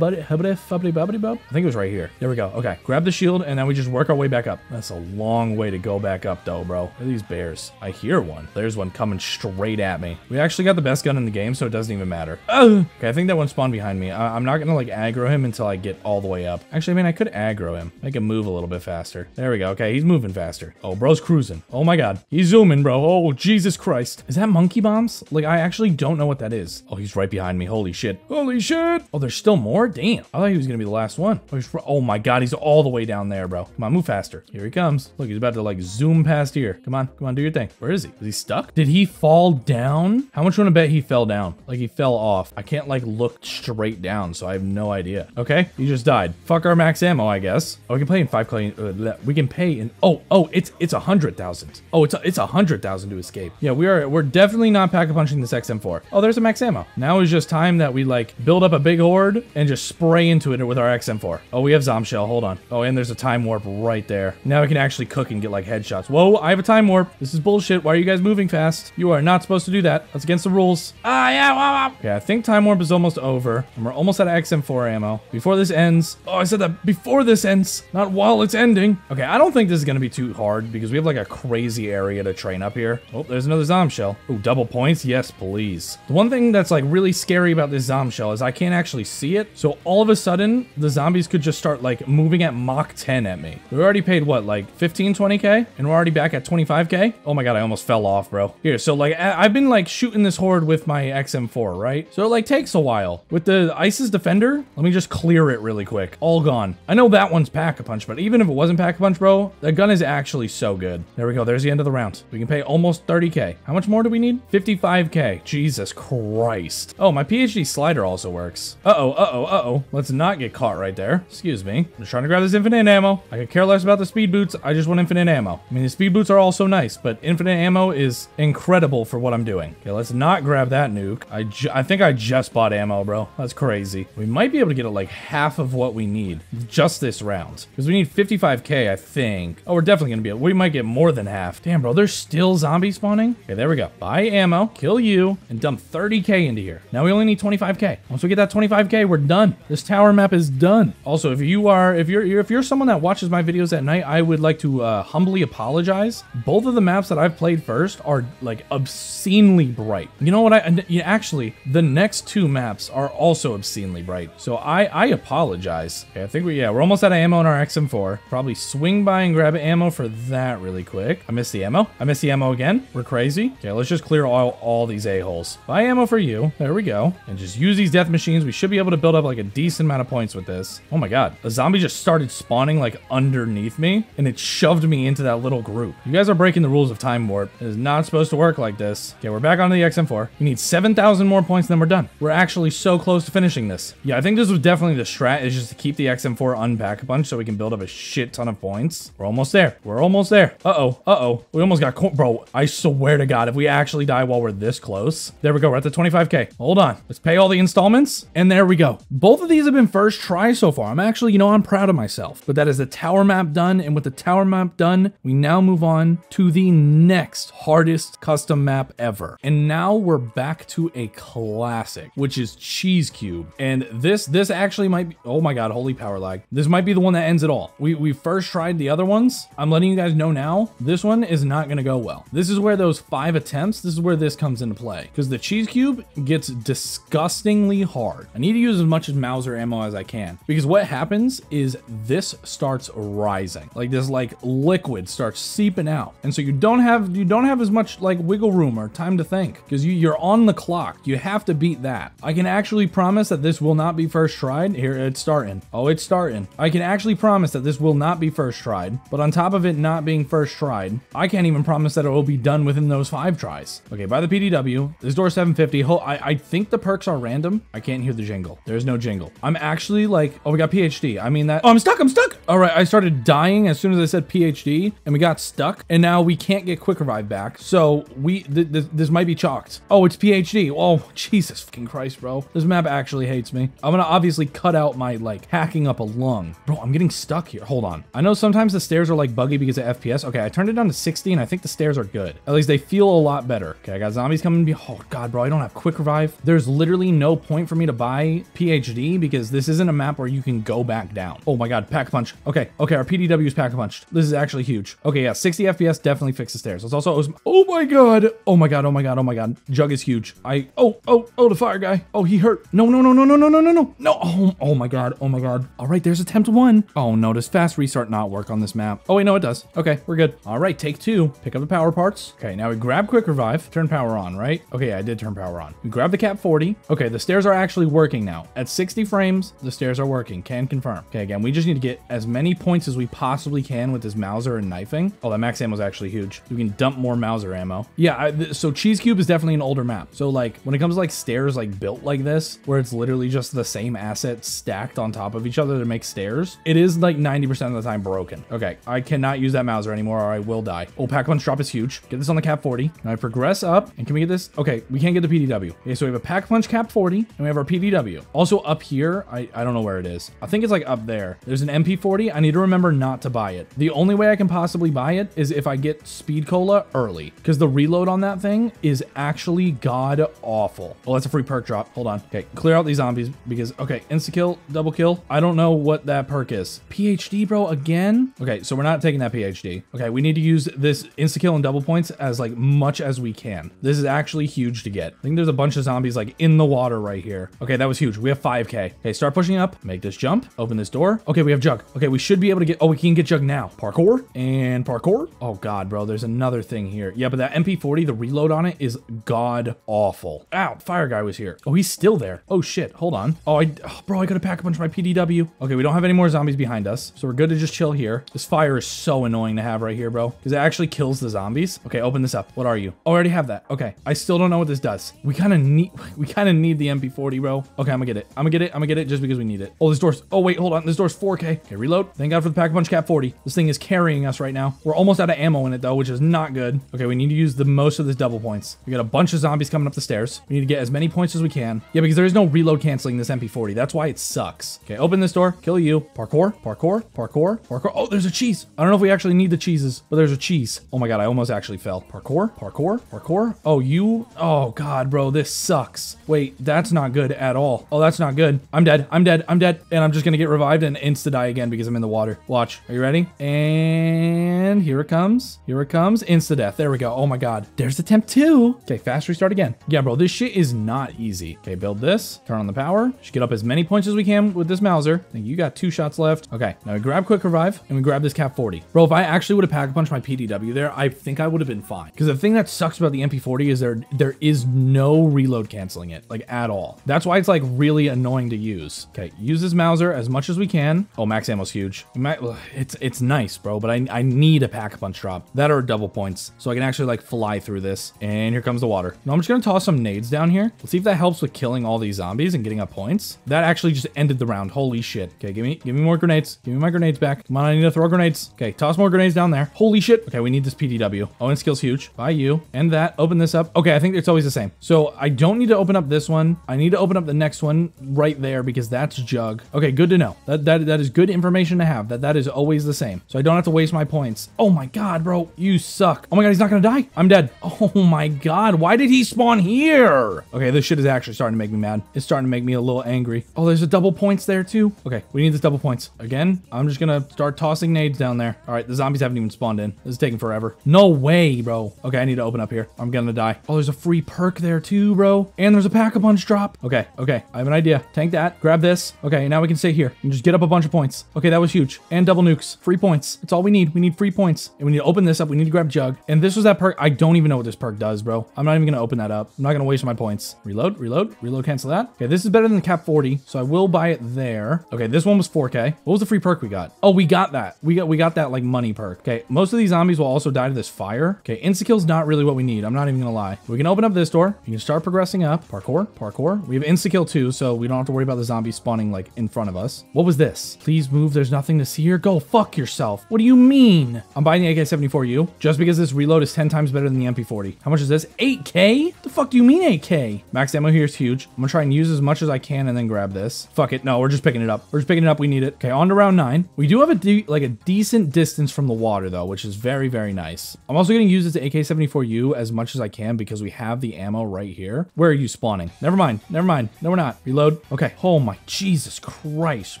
I think it was right here. There we go. Okay, grab the shield and then we just work our way back up. That's a long way to go back up though, bro. Look at these bears. I hear one. There's one coming straight at me. We actually got the best gun in the game, so it doesn't even matter. Ugh. Okay, I think that one spawned behind me. I I'm not gonna like aggro him until I get all the way up. Actually, I mean, I could aggro him. Make him move a little bit faster. There we go. Okay, he's moving faster. Oh, bro's cruising. Oh my God. He's zooming, bro. Oh, Jesus Christ. Is that monkey bombs? Like, I actually don't know what that is. Oh, he's right behind me. Holy shit. Holy shit. Oh, there's still more? Damn. I thought he was gonna be the last one. Oh, he's, oh my God, he's all the way down there, bro. Come on, move faster. Here he comes. Look, he's about to like zoom past here. Come on, come on, do your thing. Where is he? Is he stuck? Did he fall down? How much you wanna bet he fell down? Like he fell off. I can't like looked straight down, so I have no idea. Okay, you just died. Fuck our max ammo, I guess. Oh, we can play in five coin. Uh, we can pay in. Oh, oh, it's it's a hundred thousand. Oh, it's a, it's a hundred thousand to escape. Yeah, we are. We're definitely not pack a punching this X M four. Oh, there's a max ammo. Now is just time that we like build up a big horde and just spray into it with our X M four. Oh, we have Zomshell. Hold on. Oh, and there's a time warp right there. Now we can actually cook and get like headshots. Whoa, I have a time warp. This is bullshit. Why are you guys moving fast? You are not supposed to do that. That's against the rules. Ah, yeah. Wow, wow. Okay, I think time warp is almost over, and we're almost out of X M four ammo. Before this ends. Oh, I said that before this ends, not while it's ending. Okay, I don't think this is gonna be too hard because we have like a crazy area to train up here. Oh, there's another Zomshell. Oh, double points? Yes, please. The one thing that's like really scary about this Zomshell is I can't actually see it. So all of a sudden, the zombies could just start like moving at Mach ten at me. We already paid what, like fifteen, twenty K? And we're already back at twenty-five K? Oh my God, I almost fell off, bro. Here, so like I've been like shooting this horde with my X M four, right? So it like takes a while. With the Ice's Defender, let me just clear it really quick. All gone. I know that one's Pack-a-Punch, but even if it wasn't Pack-a-Punch, bro, that gun is actually so good. There we go. There's the end of the round. We can pay almost thirty K. How much more do we need? fifty-five K. Jesus Christ. Oh, my P H D slider also works. Uh-oh, uh-oh, uh-oh. Let's not get caught right there. Excuse me. I'm just trying to grab this infinite ammo. I could care less about the speed boots. I just want infinite ammo. I mean, the speed boots are also nice, but infinite ammo is incredible for what I'm doing. Okay, let's not grab that nuke. I, ju I think I just bought ammo, bro. That's crazy. We might be able to get it like half of what we need just this round because we need fifty-five K, I think. Oh, we're definitely gonna be able, we might get more than half. Damn, bro, there's still zombie spawning. Okay, there we go. Buy ammo, kill you, and dump thirty K into here. Now we only need twenty-five K. Once we get that twenty-five K, we're done. This tower map is done. Also, if you are if you're if you're someone that watches my videos at night, I would like to uh, humbly apologize. Both of the maps that I've played first are like obscenely bright. You know what, I yeah, actually the next two maps are also obscenely bright, so I I apologize. Okay, I think we, yeah, we're almost out of ammo on our X M four. Probably swing by and grab ammo for that really quick. I missed the ammo. I missed the ammo again. We're crazy. Okay, let's just clear all, all these a-holes. Buy ammo for you. There we go. And just use these death machines. We should be able to build up like a decent amount of points with this. Oh my God. A zombie just started spawning like underneath me and it shoved me into that little group. You guys are breaking the rules of time warp. It is not supposed to work like this. Okay, we're back onto the X M four. We need seven thousand more points and then we're done. We're actually so close to finishing this. Yeah, I think this was definitely the strat, is just to keep the X M four unpack a bunch so we can build up a shit ton of points. We're almost there. We're almost there. Uh-oh. Uh-oh. We almost got... Bro, I swear to God, if we actually die while we're this close... There we go. We're at the twenty-five K. Hold on. Let's pay all the installments. And there we go. Both of these have been first try so far. I'm actually... You know, I'm proud of myself. But that is the tower map done. And with the tower map done, we now move on to the next hardest custom map ever. And now we're back to a classic, which is Cheese Cube. And this, this actually might be... Oh my God. Holy power lag. This might be the one that ends it all. We, we first tried the other ones. I'm letting you guys know now, this one is not going to go well. This is where those five attempts, this is where this comes into play because the Cheese Cube gets disgustingly hard. I need to use as much as Mauser ammo as I can because what happens is this starts rising. Like this, like liquid starts seeping out. And so you don't have, you don't have as much like wiggle room or time to think because you, you're on the clock. You have to beat that. I can actually promise that this will not be first tried. Here, it's starting. Oh, it's starting. I can actually promise that this will not be first tried, but on top of it not being first tried, I can't even promise that it will be done within those five tries. Okay, by the P D W, this door seven fifty. I, I think the perks are random. I can't hear the jingle. There's no jingle. I'm actually like, oh, we got P H D. I mean that, oh, I'm stuck, I'm stuck. All right, I started dying as soon as I said P H D and we got stuck and now we can't get quick revive back. So we, th th this might be chalked. Oh, it's P H D. Oh, Jesus fucking Christ, bro. This map actually hates me. I'm gonna obviously cut out my like hacking up a lung. Bro, I'm getting stuck here. Hold on. I know sometimes the stairs are like buggy because of F P S. Okay, I turned it down to sixty and I think the stairs are good. At least they feel a lot better. Okay, I got zombies coming to me. Oh God, bro, I don't have quick revive. There's literally no point for me to buy P H D because this isn't a map where you can go back down. Oh my God, pack a punch. Okay, okay, our P D W's pack a punch. This is actually huge. Okay, yeah, sixty F P S definitely fixed the stairs. It's also, oh my God. Oh my God, oh my God, oh my God. Jug is huge. I, oh, oh, oh, the fire guy. Oh, he hurt. No, no, no, no, no, no, no, no, no. No, oh, oh my God, oh my God. All right, there's attempt one. Oh no, does fast restart not work on this map? Oh wait, no, it does. Okay, we're good. All right, take two. Pick up the power parts. Okay, now we grab quick revive. Turn power on, right? Okay, yeah, I did turn power on. We grab the Cap forty. Okay, the stairs are actually working now. At sixty frames, the stairs are working. Can confirm. Okay, again, we just need to get as many points as we possibly can with this Mauser and knifing. Oh, that max ammo is actually huge. We can dump more Mauser ammo. Yeah, I, so Cheese Cube is definitely an older map. So like when it comes to like stairs like built like like this, where it's literally just the same assets stacked on top of each other to make stairs, it is like ninety percent of the time broken. Okay, I cannot use that Mauser anymore or I will die. Oh, pack punch drop is huge. Get this on the cap forty. Now I progress up, and can we get this? Okay, we can't get the P D W. Okay, so we have a pack punch cap forty, and we have our P D W. Also up here, I, I don't know where it is. I think it's like up there. There's an M P forty. I need to remember not to buy it. The only way I can possibly buy it is if I get Speed Cola early, because the reload on that thing is actually god awful. Oh, that's a free perk drop. Hold on. Okay, clear out these zombies because, okay, insta-kill, double kill. I don't know what that perk is. P H D, bro, again? Okay, so we're not taking that P H D. Okay, we need to use this insta-kill and double points as like much as we can. This is actually huge to get. I think there's a bunch of zombies like in the water right here. Okay, that was huge. We have five K. Okay, start pushing up. Make this jump. Open this door. Okay, we have Jug. Okay, we should be able to get, oh, we can get Jug now. Parkour and parkour. Oh god, bro, there's another thing here. Yeah, but that M P forty, the reload on it is god awful. Ow, fire guy was here. Oh, he's still there. Oh shit, hold on. Oh, I, oh, bro, I gotta pack a bunch of my P D W. Okay, we don't have any more zombies behind us, so we're good to just chill here. This fire is so annoying to have right here, bro, because it actually kills the zombies. Okay, open this up. What are you? Oh, I already have that. Okay, I still don't know what this does. We kind of need, we kind of need the M P forty, bro. Okay, I'm gonna get it. I'm gonna get it. I'm gonna get it just because we need it. Oh, this door's, oh wait, hold on. This door's four K. Okay, reload. Thank God for the pack-a-punch cap forty. This thing is carrying us right now. We're almost out of ammo in it though, which is not good. Okay, we need to use the most of this double points. We got a bunch of zombies coming up the stairs. We need to get as many points as we can. Yeah, because there is no reload canceling this M P forty. That's why it sucks. Okay, open this door. Kill you. Parkour, parkour, parkour, parkour. Oh, there's a cheese. I don't know if we actually need the cheeses, but there's a cheese. Oh my God, I almost actually fell. Parkour, parkour, parkour. Oh, you, oh God, bro, this sucks. Wait, that's not good at all. Oh, that's not good. I'm dead, I'm dead, I'm dead. And I'm just gonna get revived and insta-die again because I'm in the water. Watch, are you ready? And here it comes, here it comes. Insta-death, there we go. Oh my God, there's attempt two. Okay, fast restart again. Yeah, bro, this shit is not easy. Okay, build this, turn on the power. Should get up as many points as we can with this Mauser. I think you got two shots left. Okay, now we grab quick revive and we grab this cap forty. Bro, if I actually would have pack a punch my P D W there, I think I would have been fine. Because the thing that sucks about the M P forty is there, there is no reload canceling it, like at all. That's why it's like really annoying to use. Okay, use this Mauser as much as we can. Oh, max ammo's huge. It's, it's nice, bro, but I, I need a pack a punch drop. That are double points, so I can actually like fly through this. And here comes the water. Now I'm just gonna toss some nades down here. Let's see if that helps with killing all these zombies and getting up points. That actually just ended the round. Holy shit. Okay, give me give me more grenades. Give me my grenades back. Come on, I need to throw grenades. Okay, toss more grenades down there. Holy shit. Okay, we need this P D W. Oh, and skill's huge. Buy you. And that. Open this up. Okay, I think it's always the same. So I don't need to open up this one. I need to open up the next one right there because that's Jug. Okay, good to know. That that, that is good information to have. That that is always the same. So I don't have to waste my points. Oh my God, bro. You suck. Oh my God, he's not gonna die. I'm dead. Oh my God. Why did he spawn here? Okay, this shit is actually starting to make me mad. It's starting to make me a little angry. Oh, there's a double points there too. Okay, we need this double points. Again, I'm just gonna start tossing nades down there. All right, the zombies haven't even spawned in. This is taking forever. No way, bro. Okay, I need to open up here. I'm gonna die. Oh, there's a free perk there too, bro. And there's a pack-a-punch drop. Okay, okay, I have an idea. Tank that, grab this. Okay, now we can stay here and just get up a bunch of points. Okay, that was huge. And double nukes, free points. That's all we need. We need free points. And we need to open this up. We need to grab Jug. And this was that perk. I don't even know what this perk does, bro. I'm not even gonna open that up. I'm not gonna waste my points. Reload, reload, reload, cancel that. Okay, this is better than the cap forty, so I will buy it there. Okay, this one was four K. What was the free perk we got? Oh, we got that. We got we got that like money perk. Okay, most of these zombies will also die to this fire. Okay, insta-kill's not really what we need. I'm not even gonna lie. We can open up this door. You can start progressing up. Parkour, parkour. We have insta-kill too, so we don't have to worry about the zombie spawning like in front of us. What was this? Please move, there's nothing to see here. Go fuck yourself. What do you mean? I'm buying the A K seventy-four U just because this reload is ten times better than the M P forty. How much is this? eight K? The fuck do you mean eight K? Max ammo here is huge. I'm gonna try and use as much as I can and then grab this. Fuck it. No, we're just picking it up. We're just picking it up. We need it. Okay, on to round nine. We do have a de like a decent distance from the water though, which is very, very nice. I'm also gonna use this A K seventy-four U as much as I can because we have the ammo right here. Where are you spawning? Never mind. Never mind. No, we're not. Reload. Okay. Oh my Jesus Christ,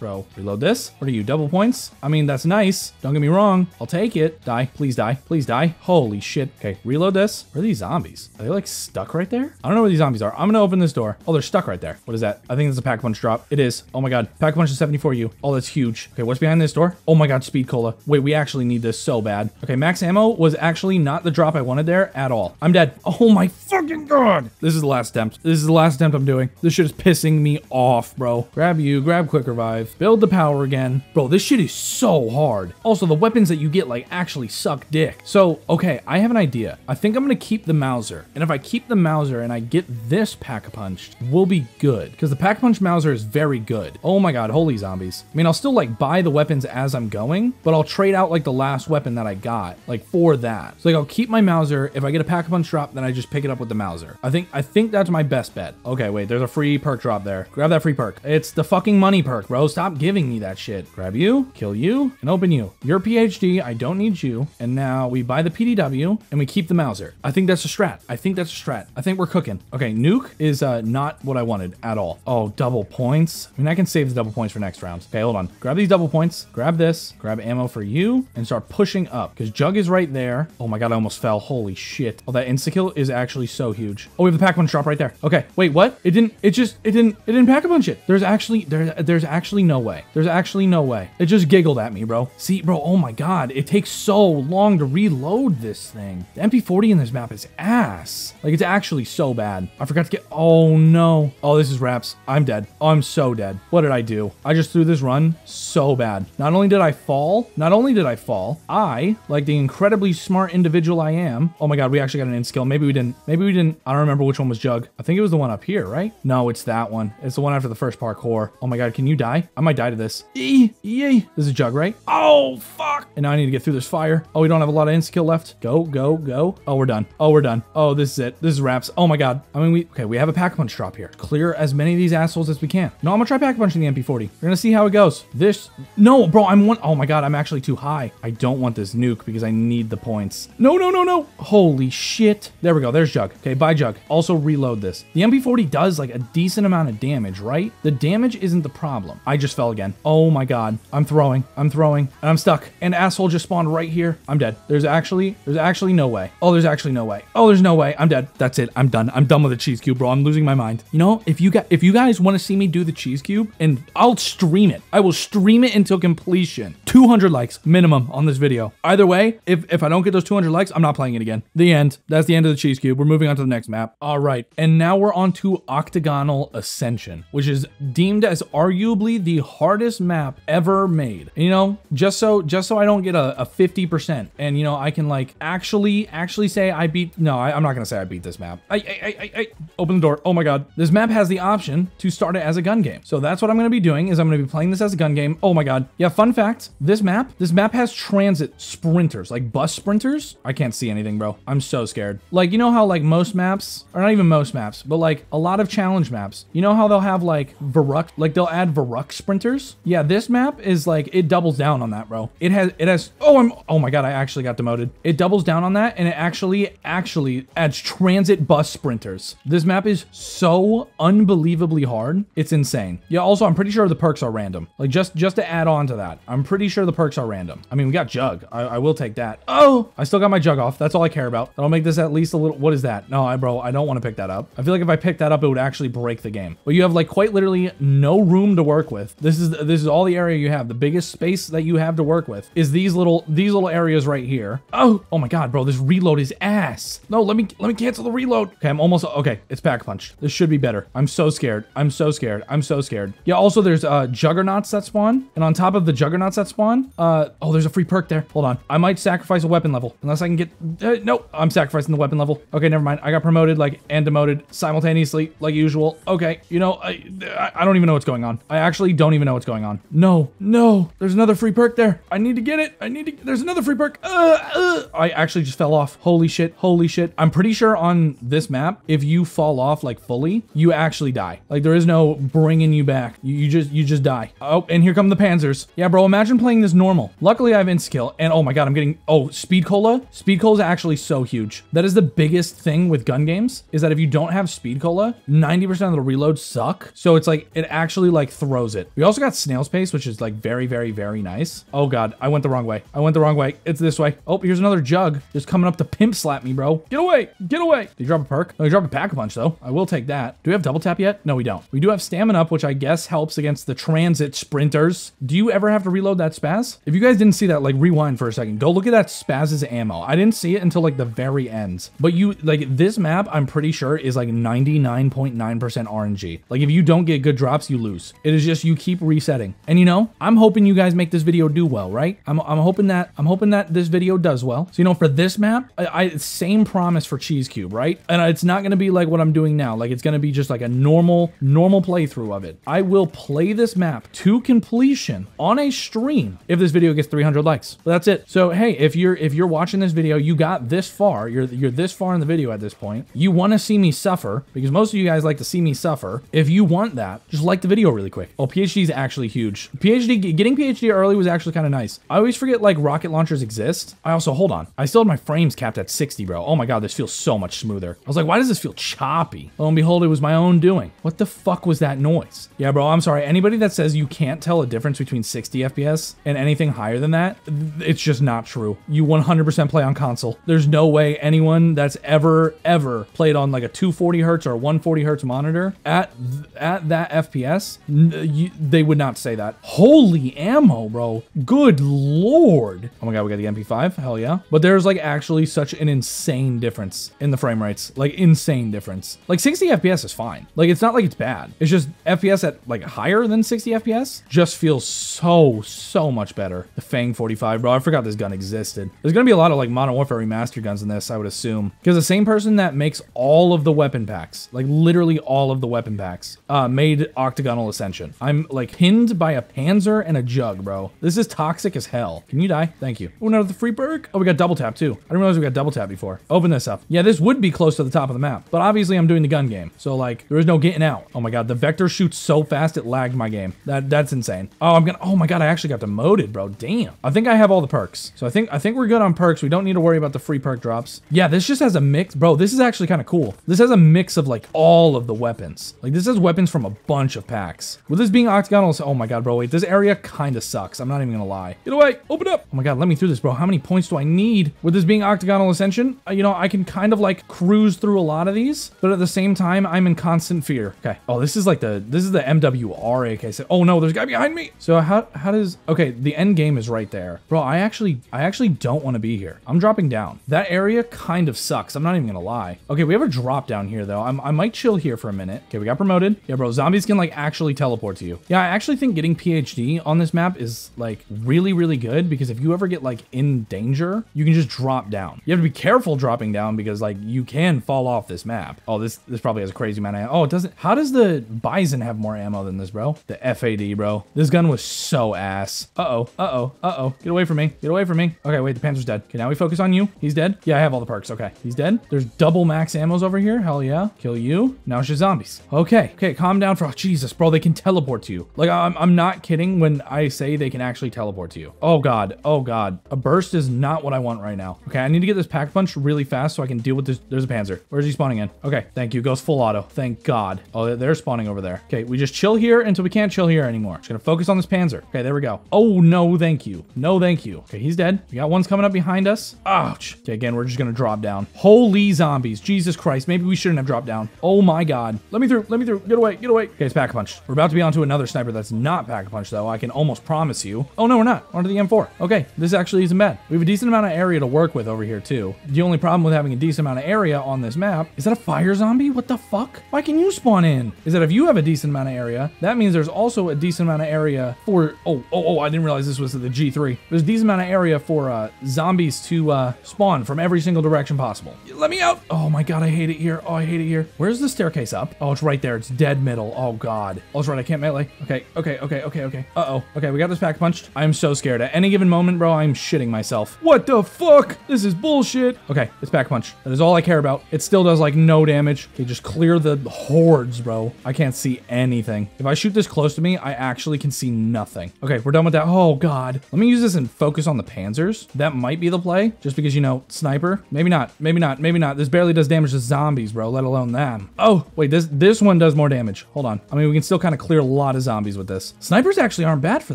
bro. Reload this. What are you? Double points? I mean, that's nice. Don't get me wrong. I'll take it. Die. Please die. Please die. Holy shit. Okay, reload this. Where are these zombies? Are they like stuck right there? I don't know where these zombies are. I'm gonna open this door. Oh, they're stuck right there. What is that? I think it's a pack punch drop. It is. Oh my God. Pack punch is seventy-four U. Oh, that's huge. Okay, what's behind this door? Oh my God, Speed Cola. Wait, we actually need this so bad. Okay, max ammo was actually not the drop I wanted there at all. I'm dead. Oh my fucking God. This is the last attempt. This is the last attempt I'm doing. This shit is pissing me off, bro. Grab you, grab quick revive, build the power again. Bro, this shit is so hard. Also, the weapons that you get like actually suck dick. So, okay, I have an idea. I think I'm gonna keep the Mauser. And if I keep the Mauser and I get this pack-a-punch, Punch will be good, because the Pack Punch Mauser is very good. Oh my god, holy zombies. I mean, I'll still like buy the weapons as I'm going, but I'll trade out like the last weapon that I got, like for that. So like I'll keep my Mauser. If I get a Pack Punch drop, then I just pick it up with the Mauser. I think I think that's my best bet. Okay, wait, there's a free perk drop there. Grab that free perk. It's the fucking money perk, bro. Stop giving me that shit. Grab you, kill you, and open you. You're P H D, I don't need you. And now we buy the P D W and we keep the Mauser. I think that's a strat. I think that's a strat. I think we're cooking. Okay, nuke is uh, not what I wanted at all. Oh, double points. I mean, I can save the double points for next round. Okay, hold on. Grab these double points. Grab this. Grab ammo for you and start pushing up because Jug is right there. Oh my god, I almost fell. Holy shit. Oh, that insta-kill is actually so huge. Oh, we have the pack punch drop right there. Okay, wait, what? It didn't, it just, it didn't, it didn't pack a bunch it. There's actually, there, there's actually no way. There's actually no way. It just giggled at me, bro. See, bro, oh my god. It takes so long to reload this thing. The M P forty in this map is ass. Like, it's actually so bad. I forgot to get, oh no. Oh, this is wraps. I'm dead. Oh, I'm so dead. What did I do? I just threw this run so bad. Not only did I fall, not only did I fall, I, like the incredibly smart individual I am. Oh my god, we actually got an in skill. Maybe we didn't. Maybe we didn't. I don't remember which one was Jug. I think it was the one up here, right? No, it's that one. It's the one after the first parkour. Oh my god, can you die? I might die to this. Eee, eee. This is Jug, right? Oh, fuck. And now I need to get through this fire. Oh, we don't have a lot of insta-kill left. Go, go, go. Oh, we're done. Oh, we're done. Oh, this is it. This is wraps. Oh my god. I mean, we, okay, we have a pack punch drop here. Clear as many of these assholes as we can. No, I'm gonna try pack punching the M P forty. We're gonna see how it goes. This, no, bro, I'm one. Oh my god, I'm actually too high. I don't want this nuke because I need the points. No, no, no, no. Holy shit. There we go. There's Jug. Okay, bye Jug. Also reload this. The M P forty does like a decent amount of damage, right? The damage isn't the problem. I just fell again. Oh my god. I'm throwing. I'm throwing. And I'm stuck. An asshole just spawned right here. I'm dead. There's actually, there's actually no way. Oh, there's actually no way. Oh, there's no way. I'm dead. That's it. I'm done. I'm done with the cheese cube, bro. I'm losing my mind. You know, if you got, if you guys want to see me do the cheese cube, and I'll stream it. I will stream it until completion. two hundred likes minimum on this video. Either way, if, if I don't get those two hundred likes, I'm not playing it again. The end. That's the end of the cheese cube. We're moving on to the next map. All right. And now we're on to Octagonal Ascension, which is deemed as arguably the hardest map ever made. You know, just so, just so I don't get a, a fifty percent and, you know, I can like actually, actually say I beat, no, I, I'm not going to say I beat this map. I, I, I, I, open the door. Oh my god. This map has the option to start it as a gun game. So that's what I'm going to be doing is I'm going to be playing this as a gun game. Oh my god. Yeah. Fun fact, this map, this map has transit sprinters, like bus sprinters. I can't see anything, bro. I'm so scared. Like, you know how like most maps, or not even most maps, but like a lot of challenge maps, you know how they'll have like Varuk, like they'll add Varuk sprinters. Yeah. This map is like, it doubles down on that, bro. It has, it has, oh, I'm, oh my god, I actually got demoted. It doubles down on that. And it actually, actually adds transit bus sprinters. This map is so unbelievably hard. It's insane. Yeah. Also, I'm pretty sure the perks are random. Like just, just to add on to that, I'm pretty sure the perks are random. I mean, we got Jug. I, I will take that. Oh, I still got my Jug off. That's all I care about. That'll make this at least a little, what is that? No, I, bro, I don't want to pick that up. I feel like if I pick that up, it would actually break the game. But you have like quite literally no room to work with. This is, this is all the area you have. The biggest space that you have to work with is these little, these little areas right here. Oh, oh my god, bro, this reload is ass. No, let me, let me cancel the reload. Okay, I'm almost, okay, it's pack punched. This should be better. I'm so scared. I'm so scared. I'm so scared. Yeah, also there's uh, juggernauts that spawn. And on top of the juggernauts that spawn, uh, oh, there's a free perk there. Hold on. I might sacrifice a weapon level unless I can get, uh, nope, I'm sacrificing the weapon level. Okay, never mind. I got promoted like and demoted simultaneously like usual. Okay, you know, I, I don't even know what's going on. I actually don't even know what's going on. No, no, there's another free perk there. I need to get it. I need to, there's another free perk. Uh, uh, I actually just fell off. Holy shit. Holy shit. I'm pretty sure on this map, if you fall off like fully, you actually die. Like there is no bringing you back. You, you just, you just die. Oh, and here come the Panzers. Yeah, bro, imagine playing this normal. Luckily I have insta-kill and oh my god, I'm getting, oh, Speed Cola. Speed Cola is actually so huge. That is the biggest thing with gun games is that if you don't have Speed Cola, ninety percent of the reloads suck. So it's like, it actually like throws it. We also got Snail's Pace, which is like very, very, very nice. Oh god, I went the wrong way. I went the wrong way. It's this way. Oh, here's another Jug just coming up to pimp slap me, bro. Get away, get away. Did you drop a perk? No, you drop a pack a punch though. I will take that. Do we have double tap yet? No, we don't. We do have stamina up, which I guess helps against the transit sprinters. Do you ever have to reload that spaz? If you guys didn't see that, like rewind for a second, go look at that spaz's ammo. I didn't see it until like the very end, but you like this map, I'm pretty sure is like ninety-nine point nine percent R N G. Like if you don't get good drops, you lose. It is just, you keep resetting. And you know, I'm hoping you guys make this video do well, right? I'm, I'm hoping that, I'm hoping that this video does well. So, you know, for this map, I, I same promise for Cheese Cube, right? And it's not going to be like what I'm doing now. Like, Like, it's going to be just like a normal, normal playthrough of it. I will play this map to completion on a stream if this video gets three hundred likes. But that's it. So, hey, if you're if you're watching this video, you got this far. You're, you're this far in the video at this point. You want to see me suffer, because most of you guys like to see me suffer. If you want that, just like the video really quick. Oh, PhD is actually huge. PhD, getting PhD early was actually kind of nice. I always forget, like, rocket launchers exist. I also, hold on. I still had my frames capped at sixty, bro. Oh my God, this feels so much smoother. I was like, why does this feel choppy? Lo and behold, it was my own doing. What the fuck was that noise? Yeah, bro, I'm sorry. Anybody that says you can't tell a difference between sixty F P S and anything higher than that, it's just not true. You one hundred percent play on console. There's no way anyone that's ever, ever played on like a two forty hertz or a one forty hertz monitor at, th at that F P S, you, they would not say that. Holy ammo, bro. Good Lord. Oh my God, we got the M P five. Hell yeah. But there's like actually such an insane difference in the frame rates. Like insane difference. Like sixty F P S is fine. Like it's not like it's bad. It's just F P S at like higher than sixty F P S just feels so, so much better. The Fang forty-five, bro. I forgot this gun existed. There's going to be a lot of like Modern Warfare remastered guns in this, I would assume. Because the same person that makes all of the weapon packs, like literally all of the weapon packs, uh, made Octagonal Ascension. I'm like pinned by a Panzer and a Jug, bro. This is toxic as hell. Can you die? Thank you. Oh, no, the free perk. Oh, we got Double Tap too. I didn't realize we got Double Tap before. Open this up. Yeah, this would be close to the top of the map, but obviously I'm doing the gun game. So like, there is no getting out. Oh my God, the Vector shoots so fast it lagged my game. That That's insane. Oh, I'm gonna, oh my God, I actually got demoted, bro. Damn. I think I have all the perks. So I think, I think we're good on perks. We don't need to worry about the free perk drops. Yeah, this just has a mix. Bro, this is actually kind of cool. This has a mix of like all of the weapons. Like this has weapons from a bunch of packs. With this being Octagonal, oh my God, bro, wait, this area kind of sucks. I'm not even gonna lie. Get away, open up. Oh my God, let me through this, bro. How many points do I need? With this being Octagonal Ascension, you know, I can kind of like cruise through a lot of these, but at the same time, I'm in constant fear. Okay. Oh, this is like the, this is the M W R A K. Oh no, there's a guy behind me. So how, how does, okay, the end game is right there. Bro, I actually, I actually don't want to be here. I'm dropping down. That area kind of sucks. I'm not even gonna lie. Okay, we have a drop down here though. I'm, I might chill here for a minute. Okay, we got promoted. Yeah, bro, zombies can like actually teleport to you. Yeah, I actually think getting PhD on this map is like really, really good, because if you ever get like in danger, you can just drop down. You have to be careful dropping down because like you can fall off this map. Oh, this this probably has a crazy amount of ammo. Oh, it doesn't. How does the Bison have more ammo than this, bro? The F A D, bro. This gun was so ass. Uh-oh, uh-oh, uh-oh. Get away from me. Get away from me. Okay, wait, the Panther's dead. Okay, now we focus on you. He's dead. Yeah, I have all the perks. Okay, he's dead. There's double max ammos over here. Hell yeah. Kill you. Now it's just zombies. Okay, okay, calm down. For oh, Jesus, bro, they can teleport to you. Like, I'm, I'm not kidding when I say they can actually teleport to you. Oh, God. Oh, God. A burst is not what I want right now. Okay, I need to get this pack punch really fast so I can deal with this. There's a Panzer. Where's he spawning in? Okay, thank you. Goes full auto. Thank God. Oh, they're spawning over there. Okay, we just chill here until we can't chill here anymore. Just gonna focus on this Panzer. Okay, there we go. Oh, no, thank you. No, thank you. Okay, he's dead. We got ones coming up behind us. Ouch. Okay, again, we're just gonna drop down. Holy zombies. Jesus Christ. Maybe we shouldn't have dropped down. Oh, my God. Let me through. Let me through. Get away. Get away. Okay, it's pack-a-punch. We're about to be onto another sniper that's not pack-a-punch, though. I can almost promise you. Oh, no, we're not. Onto the M four. Okay, this actually isn't bad. We have a decent amount of area to work with over here, too. The only problem with having a decent amount of area on this map is that a fire zombie? What the fuck? Why can you spawn in? Is that if you have a decent amount of area, that means there's also a decent amount of area for... Oh, oh, oh, I didn't realize this was the G three. There's a decent amount of area for uh, zombies to uh, spawn from every single direction possible. Let me out. Oh, my God, I hate it here. Oh, I hate it here. Where's the staircase up? Oh, it's right there. It's dead middle. Oh, God. Oh, it's right. I can't melee. Okay, okay, okay, okay, okay. Uh-oh. Okay, we got this pack punched. I'm so scared. At any given moment, bro, I'm shitting myself. What the fuck? This is bullshit. Okay, it's pack punch. That is all I care about. It still does like no damage. Okay, just clear the hordes, bro. I can't see anything. If I shoot this close to me, I actually can see nothing. Okay, we're done with that. Oh God. Let me use this and focus on the Panzers. That might be the play just because, you know, sniper. Maybe not, maybe not, maybe not. This barely does damage to zombies, bro, let alone them. Oh, wait, this, this one does more damage. Hold on. I mean, we can still kind of clear a lot of zombies with this. Snipers actually aren't bad for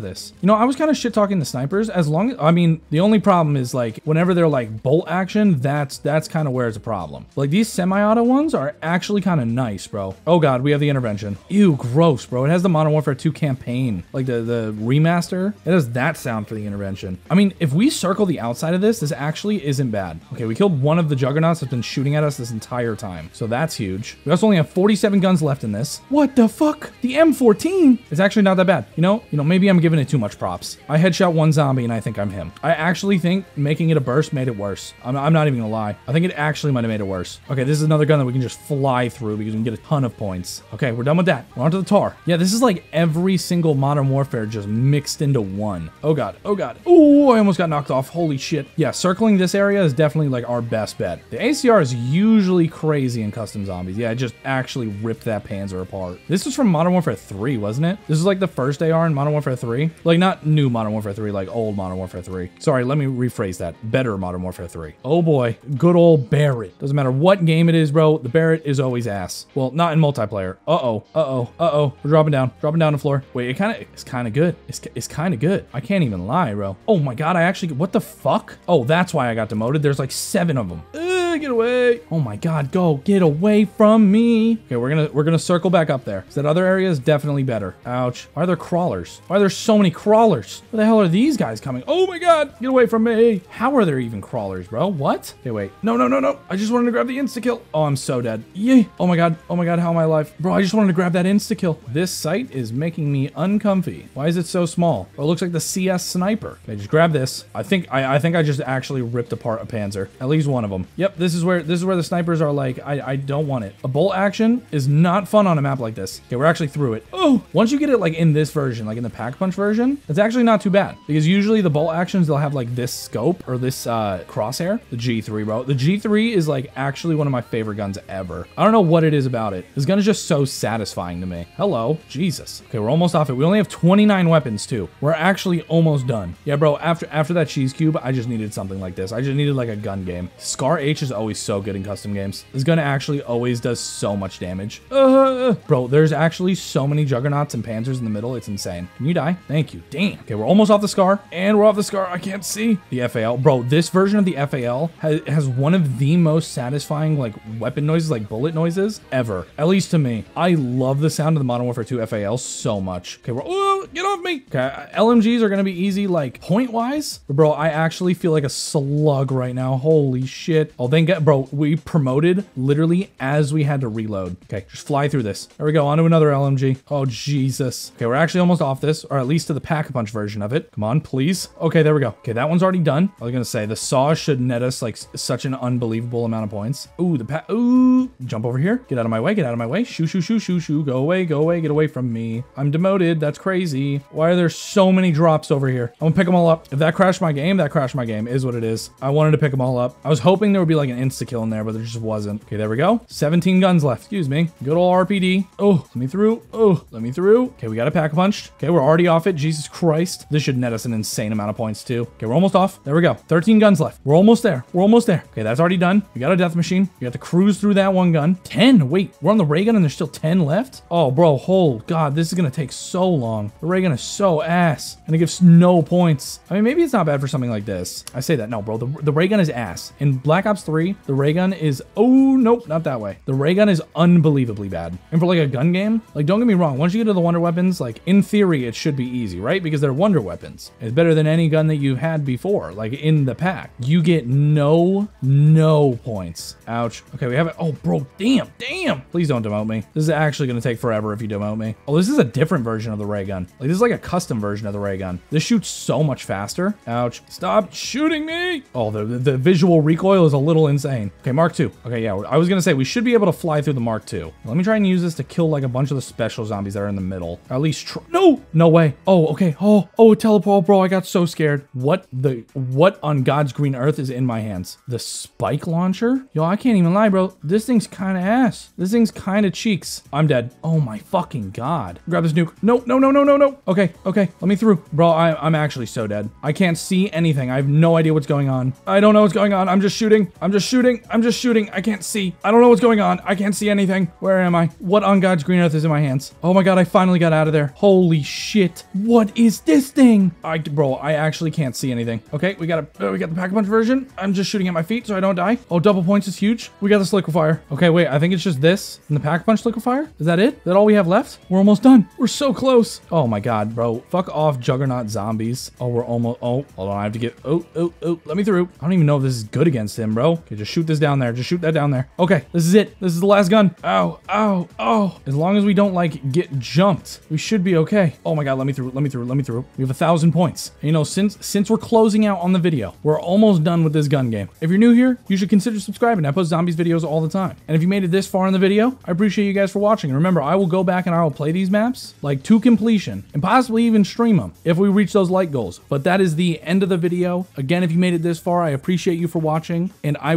this. You know, I was kind of shit talking to snipers as long as, I mean, the only problem is like whenever they're like bolt action, that's, that's kind of where it's a problem. Like these semi-auto ones are actually kind of nice, bro. Oh God, we have the intervention. Ew, gross, bro. It has the Modern Warfare two campaign, like the, the remaster. It has that sound for the intervention. I mean, if we circle the outside of this, this actually isn't bad. Okay, we killed one of the juggernauts that's been shooting at us this entire time. So that's huge. We also only have forty-seven guns left in this. What the fuck? The M fourteen is actually not that bad. You know, you know, maybe I'm giving it too much props. I headshot one zombie and I think I'm him. I actually think making it a burst made it worse. I'm, I'm not even gonna lie. I think it actually might have made it worse. Okay, this is another gun that we can just fly fly-through because we can get a ton of points. Okay, we're done with that. We're on to the tar. Yeah, this is like every single Modern Warfare just mixed into one. Oh god, oh god. Oh, I almost got knocked off. Holy shit. Yeah, circling this area is definitely like our best bet. The A C R is usually crazy in custom zombies. Yeah, it just actually ripped that Panzer apart. This was from Modern Warfare three, wasn't it? This is like the first A R in Modern Warfare three. Like not new Modern Warfare three, like old Modern Warfare three. Sorry, let me rephrase that. Better Modern Warfare three. Oh boy, good old Barrett. Doesn't matter what game it is, bro. The Barrett is always ass. Well, not in multiplayer. Uh-oh, uh-oh, uh-oh. We're dropping down, dropping down the floor. Wait, it kind of, it's kind of good. It's, it's kind of good. I can't even lie, bro. Oh my God, I actually, what the fuck? Oh, that's why I got demoted. There's like seven of them. Uh, get away. Oh my God, go get away from me. Okay, we're gonna, we're gonna circle back up there. That other area is definitely better. Ouch. Why are there crawlers? Why are there so many crawlers? Where the hell are these guys coming? Oh my God, get away from me. How are there even crawlers, bro? What? Okay, wait. No, no, no, no. I just wanted to grab the insta-kill. Oh, I'm so dead. Yeah. Oh my God. Oh my God, how am I alive? Bro, I just wanted to grab that insta-kill. This site is making me uncomfy. Why is it so small? Oh, it looks like the C S sniper. Okay, just grab this. I think I, I think I just actually ripped apart a Panzer. At least one of them. Yep, this is where this is where the snipers are like, I, I don't want it. A bolt action is not fun on a map like this. Okay, we're actually through it. Oh, once you get it like in this version, like in the pack punch version, it's actually not too bad because usually the bolt actions, they'll have like this scope or this uh, crosshair. The G three, bro. The G three is like actually one of my favorite guns ever. I don't know what it is about it. This gun is just so satisfying to me. Hello, Jesus. Okay, we're almost off it. We only have twenty-nine weapons too. We're actually almost done. Yeah, bro, after, after that cheese cube, I just needed something like this. I just needed like a gun game. Scar H is always so good in custom games. This gun actually always does so much damage. Uh, bro, there's actually so many juggernauts and panzers in the middle. It's insane. Can you die? Thank you. Damn. Okay, we're almost off the scar and we're off the scar. I can't see the F A L, bro. This version of the F A L has, has one of the most satisfying like weapon noises, like bullet noises ever, at least to me. I love the sound of the Modern Warfare two F A L so much. Okay, we're oh, get off me. Okay, L M Gs are gonna be easy like point wise, but bro, I actually feel like a slug right now. Holy shit. Oh, thank God, bro. We promoted literally as we had to reload. Okay, just fly through this. There we go. On to another L M G. Oh, Jesus. Okay, we're actually almost off this, or at least to the pack-a-punch version of it. Come on, please. Okay, there we go. Okay, that one's already done. I was gonna say, the SAW should net us, like, such an unbelievable amount of points. Ooh, the pa- Ooh! Jump over here. Get out of my way. Get out of my way. Shoo, shoo, shoo, shoo, shoo. Go away. Go away. Get away from me. I'm demoted. That's crazy. Why are there so many drops over here? I'm gonna pick them all up. If that crashed my game, that crashed my game. It is what it is. I wanted to pick them all up. I was hoping there would be, like, an insta-kill in there, but there just wasn't. Okay, there we go. seventeen guns left. Excuse me. Good old R P D. Oh, let me through. Oh, let me through. Okay, we got a pack punched. Okay, we're already off it. Jesus Christ. This should net us an insane amount of points too. Okay, we're almost off. There we go. thirteen guns left. We're almost there. We're almost there. Okay, that's already done. We got a death machine. We got to cruise through that one gun. ten. Wait, we're on the ray gun and there's still ten left? Oh, bro. Oh, God. This is going to take so long. The ray gun is so ass and it gives no points. I mean, maybe it's not bad for something like this. I say that. No, bro. The, the ray gun is ass. In Black Ops three, the ray gun is... Oh, nope. Not that way. The ray gun is unbelievably bad. And for like a gun game, like don't get me wrong, once you get to the wonder weapons, like in theory, it should be easy, right? Because they're wonder weapons. It's better than any gun that you've had before, like in the pack. You get no, no points. Ouch. Okay, we have it. Oh, bro, damn, damn. Please don't demote me. This is actually gonna take forever if you demote me. Oh, this is a different version of the ray gun. Like this is like a custom version of the ray gun. This shoots so much faster. Ouch. Stop shooting me. Oh, the, the visual recoil is a little insane. Okay, Mark two. Okay, yeah, I was gonna say we should be able to fly through the Mark two. Let me try and use this to kill like a bunch of the special zombies that are in the middle. Or at least tr no, no way. Oh, okay. Oh, oh, teleport, bro. I got so scared. What the, what on God's green earth is in my hands? The spike launcher? Yo, I can't even lie, bro. This thing's kind of ass. This thing's kind of cheeks. I'm dead. Oh my fucking God. Grab this nuke. No, no, no, no, no, no. Okay, okay. Let me through. Bro, I, I'm actually so dead. I can't see anything. I have no idea what's going on. I don't know what's going on. I'm just shooting. I'm just shooting. I'm just shooting. I can't see. I don't know what's going on. I can't see anything. Where am I? What on God's green earth is in my hands? Oh my God, I finally got out of there. Holy shit. What is this thing? I, bro, I actually can't see anything. Okay, we got a, uh, we got the pack-a-punch version. I'm just shooting at my feet so I don't die. Oh, double points is huge. We got this liquefier. Okay, wait, I think it's just this and the pack-a-punch liquefier. Is that it? Is that all we have left? We're almost done. We're so close. Oh my God, bro. Fuck off, juggernaut zombies. Oh, we're almost, oh, hold on. I have to get, oh, oh, oh, let me through. I don't even know if this is good against him, bro. Okay, just shoot this down there. Just shoot that down there. Okay, this is it. This is the last gun. Ow, ow, ow. As long as we don't, like, get jumped, we should be okay. Oh my god, let me through. Let me through. Let me through. We have a thousand points. And, you know, since since we're closing out on the video, we're almost done with this gun game. If you're new here, you should consider subscribing. I post zombies videos all the time. And if you made it this far in the video, I appreciate you guys for watching. And remember, I will go back and I will play these maps, like, to completion, and possibly even stream them if we reach those like goals. But that is the end of the video. Again, if you made it this far, I appreciate you for watching, and I